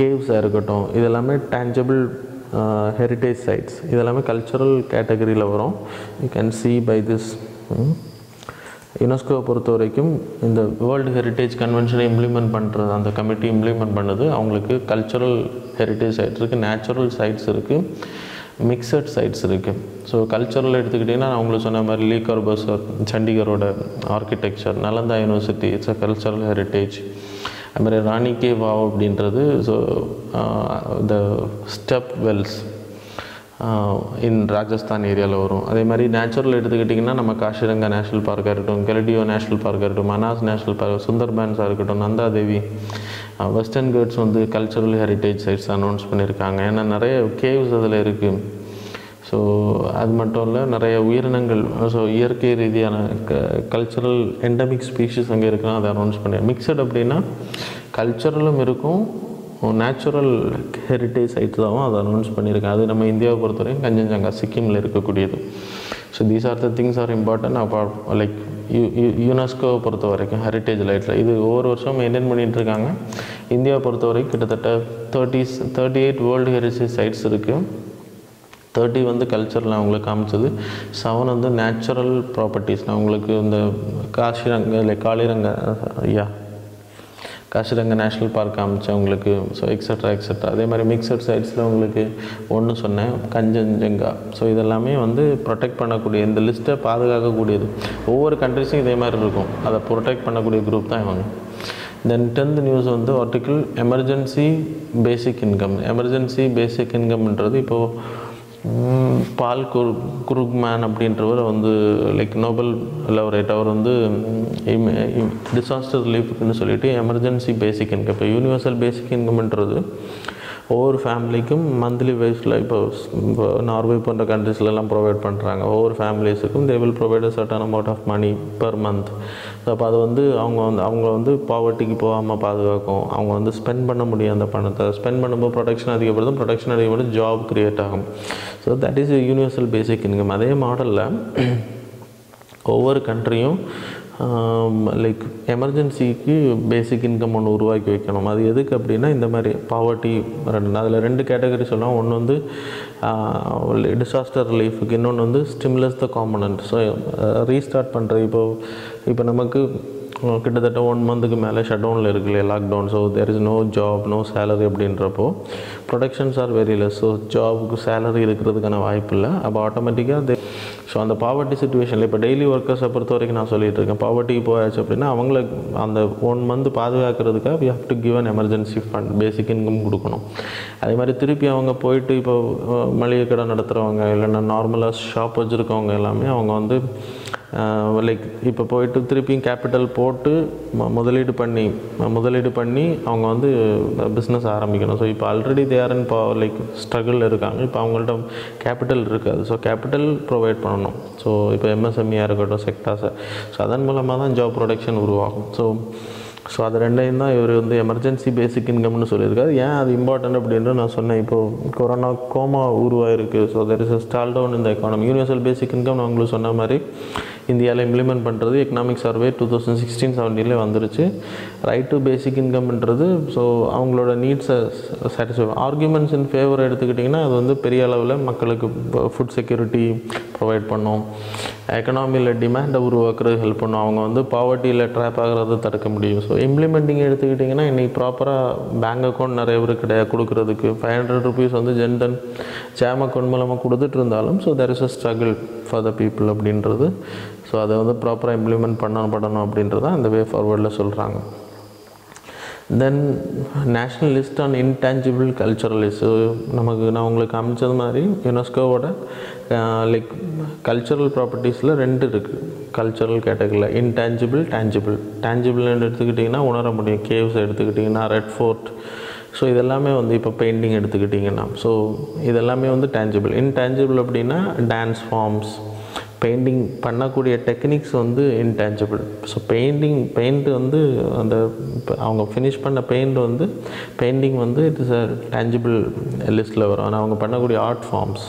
கேவ்ஸாக இருக்கட்டும், இதெல்லாமே டேஞ்சபிள் ஹெரிட்டேஜ் சைட்ஸ். இதெல்லாமே கல்ச்சரல் கேட்டகரியில் வரும். You can see by this. யுனெஸ்கோவை பொறுத்த வரைக்கும் இந்த வேர்ல்டு ஹெரிட்டேஜ் கன்வென்ஷனை இம்ப்ளிமெண்ட் பண்ணுறது, அந்த கமிட்டி இம்ப்ளிமெண்ட் பண்ணுறது, அவங்களுக்கு கல்ச்சரல் ஹெரிட்டேஜ் சைட்ஸ் இருக்குது, நேச்சுரல் சைட்ஸ் இருக்குது, மிக்சட் சைட்ஸ் இருக்குது. ஸோ கல்ச்சரல் எடுத்துக்கிட்டிங்கன்னா நான் உங்களுக்கு சொன்ன மாதிரி லீ கார்பூசியர், சண்டிகரோட architecture, Nalanda university it's a cultural heritage. அதுமாதிரி ராணி கே வாவ் அப்படின்றது so the step wells in Rajasthan ஏரியாவில் வரும். அதே மாதிரி நேச்சுரல் எடுத்துக்கிட்டிங்கன்னா நம்ம காசிரங்கா நேஷ்னல் பார்க்காக இருக்கட்டும், கெலடியோ நேஷ்னல் பார்க்காக இருக்கட்டும், மனாஸ் நேஷ்னல் பார்க், சுந்தர்பன்ஸாக இருக்கட்டும், நந்தாதேவி, வெஸ்டர்ன் கேட்ஸ் வந்து கல்ச்சரல் ஹெரிட்டேஜ் சைட்ஸ் அனௌன்ஸ் பண்ணியிருக்காங்க. ஏன்னா நிறைய கேவ்ஸ் அதில் இருக்குது. ஸோ அது மட்டும் இல்லை, நிறைய உயிரினங்கள், ஸோ இயற்கை ரீதியான கல்ச்சரல் எண்டமிக் ஸ்பீஷிஸ் அங்கே இருக்குன்னா அதை அனௌன்ஸ் பண்ணி. மிக்சட் அப்படின்னா கல்ச்சரலும் இருக்கும், நேச்சுரல் ஹெரிட்டேஜ் சைட்ஸ் தான் அதை அனௌன்ஸ் பண்ணியிருக்கேன். அது நம்ம இந்தியாவை பொறுத்தவரைக்கும் கஞ்சன்ஜங்கா, சிக்கிமில் இருக்கக்கூடியது. So these are the things are important. Apart like யுனெஸ்கோவை பொறுத்த வரைக்கும் ஹெரிட்டேஜ் லைட்டில் இது ஒவ்வொரு வருஷம் மெயின்டைன் பண்ணிகிட்டு இருக்காங்க. இந்தியாவை பொறுத்த வரைக்கும் கிட்டத்தட்ட 38 வேர்ல்டு ஹெரிட்டேஜ் சைட்ஸ் இருக்குது. 30 வந்து கல்ச்சரில் நான் உங்களுக்கு காமிச்சது, 7 வந்து நேச்சுரல் ப்ராப்பர்ட்டிஸ். நான் உங்களுக்கு இந்த காசிரங்கா இல்லை காளிரங்கா ஐயா காசிரங்கா நேஷ்னல் பார்க் காமிச்சேன் உங்களுக்கு. So extra extra. அதே மாதிரி மிக்சட் சைட்ஸில் உங்களுக்கு ஒன்று சொன்னேன், கஞ்சன்ஜங்கா. ஸோ இதெல்லாமே வந்து ப்ரொடெக்ட் பண்ணக்கூடிய, இந்த லிஸ்ட்டை பாதுகாக்கக்கூடியது. ஒவ்வொரு கண்ட்ரிஸும் இதே மாதிரி இருக்கும், அதை ப்ரொடெக்ட் பண்ணக்கூடிய குரூப் தான் இவங்க. தென் 10th நியூஸ் வந்து article emergency basic income. Emergency basic இன்கம்ன்றது இப்போது பால் குருக்மேன் அப்படின்றவர் வந்து லைக் நோபல் லெவரேட், அவர் வந்து டிசாஸ்டர் ரிலீஃப்னு சொல்லிட்டு எமர்ஜென்சி பேசிக் இன்கம். இப்போ யூனிவர்சல் பேசிக் இன்கம்ன்றது ஒவ்வொரு ஃபேமிலிக்கும் மந்த்லி வைஸில் இப்போ நார்வே போன்ற கண்ட்ரிஸ்லாம் ப்ரொவைட் பண்ணுறாங்க. ஒவ்வொரு ஃபேமிலிஸுக்கும் they will provide a certain amount of money per month. அப்போ அது வந்து அவங்க வந்து பாவர்ட்டிக்கு போகாமல் பாதுகாக்கும். அவங்க வந்து ஸ்பெண்ட் பண்ண முடியும், அந்த பணத்தை ஸ்பெண்ட் பண்ணும்போது ப்ரொடக்ஷன் அதிகப்படுத்தும், ப்ரொடக்ஷன் அதிகப்படுத்தும், ஜாப் க்ரியேட் ஆகும். So that is universal basic income. அதே மாடலில் ஒவ்வொரு கண்ட்ரியும் லைக் எமர்ஜென்சிக்கு பேசிக் இன்கம் ஒன்று உருவாக்கி வைக்கணும். அது எதுக்கு அப்படின்னா இந்த மாதிரி பாவர்ட்டி அதில் 2 கேட்டகரி சொல்லலாம். ஒன்று வந்து டிசாஸ்டர் ரிலீஃபுக்கு, இன்னொன்று வந்து stimulus the component. So restart பண்ணுறது. இப்போ நமக்கு கிட்டத்தட்ட 1 மந்த்துக்கு மேலே ஷட் டவுனில் இருக்குல்லையே, lockdown. So there is no job, no salary அப்படின்றப்போ productions are very less. So ஜாபுக்கு சேலரி இருக்கிறதுக்கான வாய்ப்பு இல்லை. அப்போ ஆட்டோமேட்டிக்காக அது ஸோ அந்த பாவர்ட்டி சுச்சுவேஷனில் இப்போ டெய்லி ஒர்க்கர்ஸை பொறுத்த வரைக்கும் நான் சொல்லிகிட்டு இருக்கேன், பாவர்ட்டிக்கு போயாச்சு அப்படின்னா அவங்கள அந்த 1 மந்த் பாதுகாக்கிறதுக்காக we have to give an emergency fund, basic income கொடுக்கணும். அதே மாதிரி திருப்பி அவங்க போயிட்டு இப்போ மளிகை கடை நடத்துகிறவங்க, இல்லைன்னா நார்மலாக ஷாப் வச்சுருக்கவங்க எல்லாமே அவங்க வந்து லைக் இப்போ போயிட்டு திருப்பியும் கேபிட்டல் போட்டு முதலீடு பண்ணி அவங்க வந்து பிஸ்னஸ் ஆரம்பிக்கணும். ஸோ இப்போ ஆல்ரெடி தேரன் இப்போ லைக் ஸ்ட்ரகிளில் இருக்காங்க, இப்போ அவங்கள்ட்ட கேபிட்டல் இருக்காது. ஸோ கேபிட்டல் ப்ரொவைட் பண்ணணும். ஸோ இப்போ எம்எஸ்எம்இயாக இருக்கட்டும், செக்டார்ஸை, ஸோ அதன் மூலமாக தான் ஜாப் ப்ரொடக்ஷன் உருவாகும். ஸோ அது 2ஐயும் தான் இவர் வந்து எமர்ஜென்சி பேசிக் இன்கம்னு சொல்லியிருக்காரு. ஏன் அது இம்பார்ட்டன்ட் அப்படின்னு நான் சொன்னேன். இப்போது கொரோனா கோமா உருவாயிருக்கு. So there is a stall down இந்த எக்கானமி. யூனிவர்சல் பேசிக் இன்கம் நான் உங்களுக்கு சொன்ன மாதிரி இந்தியாவில் இம்ப்ளிமெண்ட் பண்ணுறது எக்கனாமிக் சர்வே 2016-17 வந்துருச்சு. ரைட் டு பேசிக் இன்கம்ன்றது ஸோ அவங்களோட நீட்ஸை சாட்டிஸ்ஃபை. ஆர்குமெண்ட்ஸ் இன் ஃபேவர் எடுத்துக்கிட்டிங்கன்னா அது வந்து பெரிய அளவில் மக்களுக்கு ஃபுட் செக்யூரிட்டி ப்ரொவைட் பண்ணும், எக்கனாமியில் டிமாண்டை உருவாக்குறது ஹெல்ப் பண்ணும், அவங்க வந்து பாவர்ட்டியில் ட்ராப் ஆகிறத தடுக்க முடியும். ஸோ இம்ப்ளிமெண்டிங் எடுத்துக்கிட்டிங்கன்னா இன்றைக்கி ப்ராப்பராக பேங்க் அக்கௌண்ட் நிறைய பேர் கிடையாது கொடுக்குறதுக்கு. 500 rupees வந்து ஜன்தன் ஜாம் அக்கௌண்ட் மூலமாக கொடுத்துட்டு இருந்தாலும் so there is a struggle for the people அப்படின்றது. ஸோ அதை வந்து ப்ராப்பராக இம்ப்ளிமெண்ட் பண்ணப்படணும் அப்படின்றதான் இந்த வே ஃபார்வர்டில் சொல்கிறாங்க. Then national list on intangible cultural is உங்களுக்கு காமிச்சது மாதிரி UNESCO ஓட like cultural propertiesல ரெண்டு இருக்கு cultural category intangible tangible tangible ன்னு எடுத்துக்கிட்டீங்கன்னா உணர முடியும் caves எடுத்துக்கிட்டீங்கன்னா red fort so இதெல்லாம்மே வந்து இப்ப painting எடுத்துக்கிட்டீங்கன்னா so இதெல்லாம்மே வந்து tangible intangible அப்படினா dance forms painting பண்ணக்கூடிய டெக்னிக்ஸ் வந்து intangible so painting paint வந்து அந்த அவங்க ஃபினிஷ் பண்ண paint வந்து painting வந்து it is a tangible listல வரும் ஆனா அவங்க பண்ணக்கூடிய ஆர்ட் ஃபார்ம்ஸ்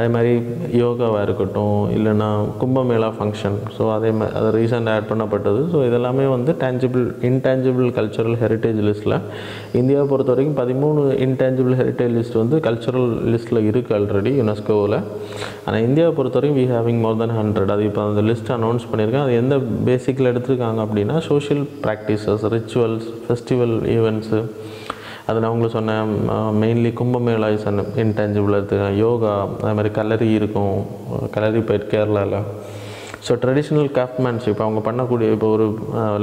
அதே மாதிரி யோகாவா இருக்கட்டும் இல்லனா கும்பமேளா ஃபங்க்ஷன் so அதே அது ரீசன்ட் ஆட் பண்ணப்பட்டது so இதெல்லாம் வந்து tangible intangible cultural heritage listல இந்தியா பொறுத்த வரைக்கும் 13 intangible heritage list வந்து cultural listல இருக்கு ஆல்ரெடி யுனெஸ்கோல ஆனா இந்தியா பொறுத்த வரைக்கும் we having more than 100 அது இப்போ அந்த லிஸ்ட் அனௌன்ஸ் பண்ணிருக்காங்க அது எந்த பேசிக்ல எடுத்துட்டாங்க அப்படினா social practices rituals festival events அது நான் உங்களுக்கு சொன்னேன் mainly Kumbh Mela is an intangible எடுத்துக்கலாம் யோகா அதே மாதிரி கலரி இருக்கும் கலரி பயிர் கேரளாவில் ஸோ ட்ரெடிஷ்னல் கிராஃப்ட்மேன்ஷிப் அவங்க பண்ணக்கூடிய இப்போ ஒரு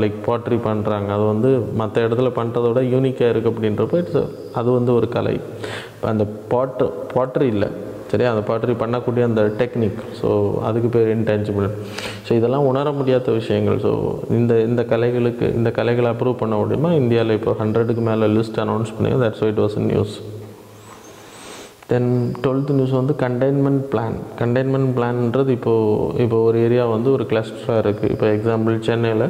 லைக் பாட்ரி பண்ணுறாங்க அது வந்து மற்ற இடத்துல பண்ணுறதோட யூனிக்காக இருக்குது அப்படின்றப்போ இட்ஸ் அது வந்து ஒரு கலை இப்போ அந்த பாட்ரி இல்லை சரியா அந்த பாட்ரி பண்ணக்கூடிய அந்த டெக்னிக் ஸோ அதுக்கு பேர் இன்டான்ஜிபிள் ஸோ இதெல்லாம் உணர முடியாத விஷயங்கள் ஸோ இந்த கலைகளுக்கு இந்த கலைகளை அப்ரூவ் பண்ண முடியுமா இந்தியாவில் இப்போ 100க்கு மேலே லிஸ்ட் அனௌன்ஸ் பண்ணிங்க that's why it was in news then 12th news வந்து கண்டெய்ன்மெண்ட் பிளான் கண்டெய்ன்மெண்ட் பிளான்ன்றது இப்போ ஒரு ஏரியா வந்து ஒரு கிளஸ்டராக இருக்குது இப்போ எக்ஸாம்பிள் சென்னையில்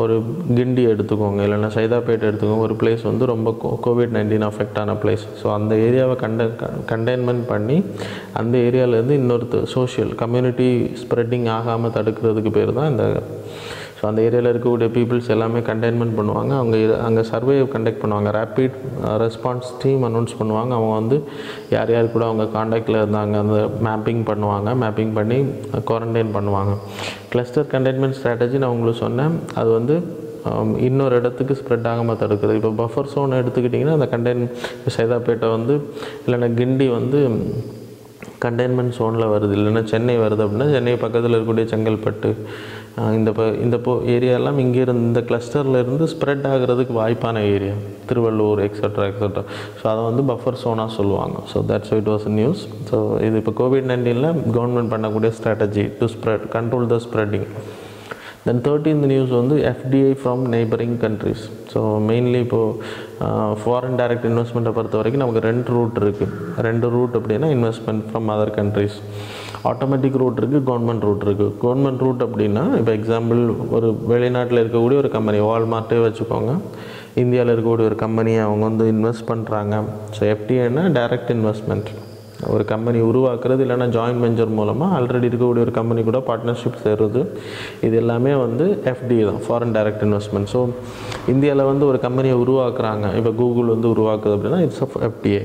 ஒரு கிண்டி எடுத்துக்கோங்க இல்லைன்னா சைதாப்பேட்டை எடுத்துக்கோங்க ஒரு பிளேஸ் வந்து ரொம்ப COVID-19 அஃபெக்ட் ஆன பிளேஸ் ஸோ அந்த ஏரியாவை கண்டெய்ன்மெண்ட் பண்ணி அந்த ஏரியாவிலேருந்து இன்னொரு சோஷியல் கம்யூனிட்டி ஸ்ப்ரெட்டிங் ஆகாமல் தடுக்கிறதுக்கு பேர் தான் இந்த ஸோ அந்த ஏரியாவில் இருக்கக்கூடிய பீப்புள்ஸ் எல்லாமே கண்டெய்ன்மெண்ட் பண்ணுவாங்க அவங்க அங்கே சர்வே கண்டக்ட் பண்ணுவாங்க ரேப்பிட் ரெஸ்பான்ஸ் டீம் அனௌன்ஸ் பண்ணுவாங்க அவங்க வந்து யார் யார் கூட அவங்க காண்டாக்டில் இருந்தாங்க அந்த மேப்பிங் பண்ணுவாங்க மேப்பிங் பண்ணி குவாரண்டைன் பண்ணுவாங்க கிளஸ்டர் கண்டெய்ன்மெண்ட் ஸ்ட்ராட்டஜி நான் உங்களுக்கு சொன்னேன் அது வந்து இன்னொரு இடத்துக்கு ஸ்ப்ரெட் ஆகாமல் தடுக்குது இப்போ பஃபர் சோன் எடுத்துக்கிட்டிங்கன்னா அந்த சைதாப்பேட்டை வந்து இல்லைன்னா கிண்டி வந்து கண்டெய்ன்மெண்ட் சோனில் வருது இல்லைன்னா சென்னை வருது அப்படின்னா சென்னை பக்கத்தில் இருக்கக்கூடிய செங்கல்பட்டு இந்த ஏரியாலாம் இங்கேருந்து இந்த கிளஸ்டர்லேருந்து ஸ்ப்ரெட் ஆகிறதுக்கு வாய்ப்பான area Tiruvallur extra extra so அதை வந்து பஃபர் சோனாக சொல்லுவாங்க so that's it was news so இது இப்போ COVID-19ல் கவர்மெண்ட் பண்ணக்கூடிய strategy to spread control the spreading then 13th news வந்து FDI from neighbouring countries so mainly இப்போது ஃபாரின் டைரக்ட் இன்வெஸ்ட்மெண்ட்டை பொறுத்த வரைக்கும் நமக்கு ரெண்டு ரூட் அப்படின்னா investment from other countries automatic route இருக்குது கவர்மெண்ட் ரூட் அப்படின்னா இப்போ எக்ஸாம்பிள் ஒரு வெளிநாட்டில் இருக்கக்கூடிய ஒரு கம்பெனி வால்மார்ட்டே வச்சுக்கோங்க இந்தியாவில் இருக்கக்கூடிய ஒரு கம்பெனியை அவங்க வந்து இன்வெஸ்ட் பண்ணுறாங்க ஸோ FDIன்னா டைரக்ட் இன்வெஸ்ட்மெண்ட் ஒரு கம்பெனி உருவாக்குறது இல்லைன்னா ஜாயிண்ட் வெஞ்சர் மூலமாக ஆல்ரெடி இருக்கக்கூடிய ஒரு கம்பெனி கூட பார்ட்னர்ஷிப் சேருது இது எல்லாமே வந்து FDI தான் ஃபாரின் டைரக்ட் இன்வெஸ்ட்மெண்ட் ஸோ இந்தியாவில் வந்து ஒரு கம்பெனியை உருவாக்குறாங்க இப்போ கூகுள் வந்து உருவாக்குது அப்படின்னா இட்ஸ் FDI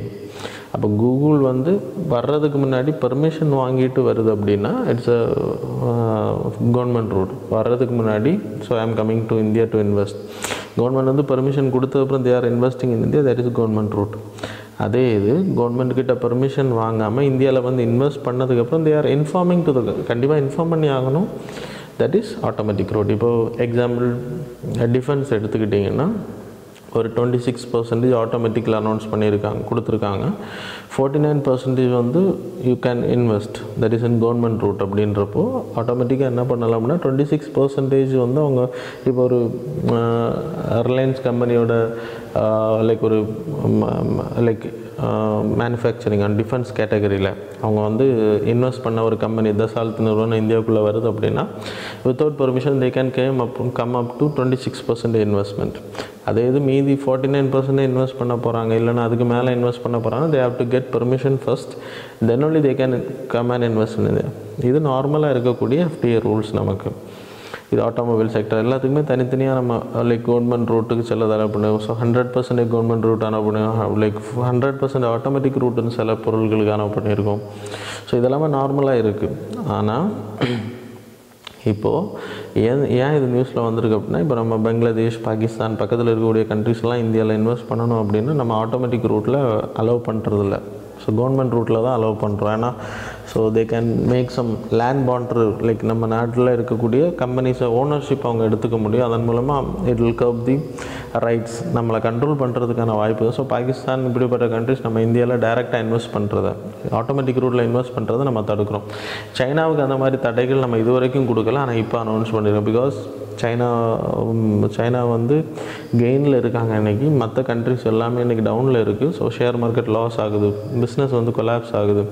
அப்போ கூகுள் வந்து வர்றதுக்கு முன்னாடி பெர்மிஷன் வாங்கிட்டு வருது அப்படின்னா இட்ஸ் அ கவர்மெண்ட் ரூட் வர்றதுக்கு முன்னாடி so I am coming to India to invest government வந்து பெர்மிஷன் கொடுத்ததுக்கப்புறம் they are investing in India that is government route அதே இது கவர்மெண்ட் கிட்ட பெர்மிஷன் வாங்காமல் இந்தியாவில் வந்து இன்வெஸ்ட் பண்ணதுக்கப்புறம் தே ஆர் இன்ஃபார்மிங் டு கண்டிப்பாக இன்ஃபார்ம் பண்ணி ஆகணும் தட் இஸ் ஆட்டோமேட்டிக் ரூட் இப்போது எக்ஸாம்பிள் டிஃபென்ஸ் எடுத்துக்கிட்டிங்கன்னா ஒரு 26% ஆட்டோமேட்டிக்கில் அனௌன்ஸ் பண்ணியிருக்காங்க கொடுத்துருக்காங்க 49% வந்து you can invest that is in government route அப்படின்றப்போ ஆட்டோமேட்டிக்காக என்ன பண்ணலாம் அப்படின்னா 26% வந்து அவங்க இப்போ ஒரு ரிலையன்ஸ் கம்பெனியோட லைக் ஒரு லைக் மேனுஃபேக்சரிங் அண்ட் டிஃபென்ஸ் கேட்டகரியில் அவங்க வந்து இன்வெஸ்ட் பண்ண ஒரு கம்பெனி தசால்த்து நிறுவனம் இந்தியாவுக்குள்ளே வருது அப்படின்னா without permission they can come up to 26% investment அதே இது மீதி 49% இன்வெஸ்ட் பண்ண போகிறாங்க இல்லைன்னா அதுக்கு மேலே இன்வெஸ்ட் பண்ண போகிறாங்க they have to get permission first then only they can come and invest in India இது நார்மலாக இருக்கக்கூடிய FDI ரூல்ஸ் நமக்கு இது ஆட்டோமொபைல் செக்டர் எல்லாத்துக்குமே தனித்தனியாக நம்ம லைக் கவர்மெண்ட் ரூட்டுக்கு செல்ல அலோ பண்ணுவோம் ஸோ 100% கவர்மெண்ட் ரூட் அலோ பண்ணுவோம் லைக் 100% ஆட்டோமேட்டிக் ரூட்டுன்னு சில பொருட்களுக்கு அலோ பண்ணியிருக்கோம் ஸோ இதெல்லாமே நார்மலாக இருக்குது ஆனால் இப்போது ஏன் இது நியூஸில் வந்திருக்கு அப்படின்னா இப்போ நம்ம பங்களாதேஷ் பாகிஸ்தான் பக்கத்தில் இருக்கக்கூடிய கண்ட்ரிஸ்லாம் இந்தியாவில் இன்வெஸ்ட் பண்ணணும் அப்படின்னா நம்ம ஆட்டோமேட்டிக் ரூட்டில் அலோவ் பண்ணுறதில்ல ஸோ கவர்மெண்ட் ரூட்டில் தான் அலோவ் பண்ணுறோம் ஏன்னா So they can make some land bond like நம்ம நாட்டில் இருக்கக்கூடிய கம்பெனிஸ் ஓனர்ஷிப் அவங்க எடுத்துக்க முடியும். அதன் மூலமாக it will curb the rights, நம்மளை கண்ட்ரோல் பண்ணுறதுக்கான வாய்ப்பு. ஸோ பாகிஸ்தான் இப்படிப்பட்ட கண்ட்ரிஸ் நம்ம இந்தியாவில் டைரெக்டாக இன்வெஸ்ட் பண்ணுறதை, ஆட்டோமேட்டிக் ரூட்டில் இன்வெஸ்ட் பண்ணுறதை நம்ம தடுக்கிறோம். சைனாவுக்கு அந்த மாதிரி தடைகள் நம்ம இது வரைக்கும் கொடுக்கல, ஆனால் இப்போ அனௌன்ஸ் பண்ணிடுறோம். பிகாஸ் சைனா வந்து கெயினில் இருக்காங்க இன்றைக்கி, மற்ற கண்ட்ரிஸ் எல்லாமே இன்றைக்கி டவுனில் இருக்குது. ஸோ ஷேர் மார்க்கெட் லாஸ் ஆகுது, பிஸ்னஸ் வந்து கொலாப்ஸ் ஆகுது.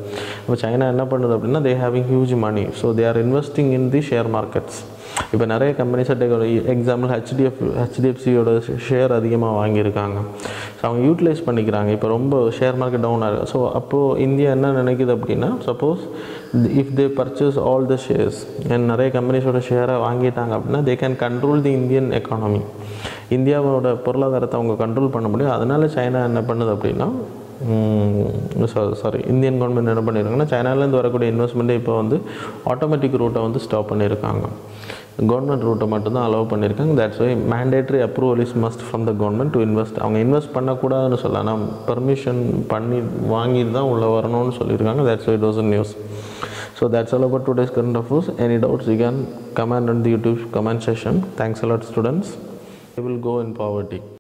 இப்போ சைனா என்ன பண்ணுது அப்படின்னா, they having huge money, so they are investing in the share markets. இப்போ நிறைய கம்பெனிஸை எக்ஸாம்பிள் ஹெச்டிஎஃப்சியோட ஷேர் அதிகமாக வாங்கியிருக்காங்க. ஸோ அவங்க யூட்டிலைஸ் பண்ணிக்கிறாங்க. இப்போ ரொம்ப ஷேர் மார்க்கெட் டவுனாக இருக்குது. ஸோ அப்போது இந்தியா என்ன நினைக்குது அப்படின்னா, suppose if they purchase all the shares, நிறைய கம்பெனிஸோட ஷேரை வாங்கிட்டாங்க அப்படின்னா, they can control the Indian economy, இந்தியாவோட பொருளாதாரத்தை அவங்க கண்ட்ரோல் பண்ண முடியும். அதனால் சைனா என்ன பண்ணுது அப்படின்னா, இந்தியன் கவர்மெண்ட் என்ன பண்ணியிருக்காங்கன்னா, சைனாலேருந்து வரக்கூடிய இன்வெஸ்ட்மெண்ட்டே இப்போ வந்து ஆட்டோமேட்டிக் ரூட்டை வந்து ஸ்டாப் பண்ணியிருக்காங்க. கவர்மெண்ட் ரூட்டை மட்டும்தான் அலோவ் பண்ணியிருக்காங்க. That's why mandatory approval is must from the government to invest. அவங்க இன்வெஸ்ட் பண்ணக்கூடாதுன்னு சொல்ல, ஆனால் பர்மிஷன் பண்ணி வாங்கிட்டு தான் உள்ளே வரணும்னு சொல்லியிருக்காங்க. That's why it was a news. So that's all about today's current affairs. Any doubts you can comment on the YouTube comment section. Thanks a lot, students. We will go in poverty.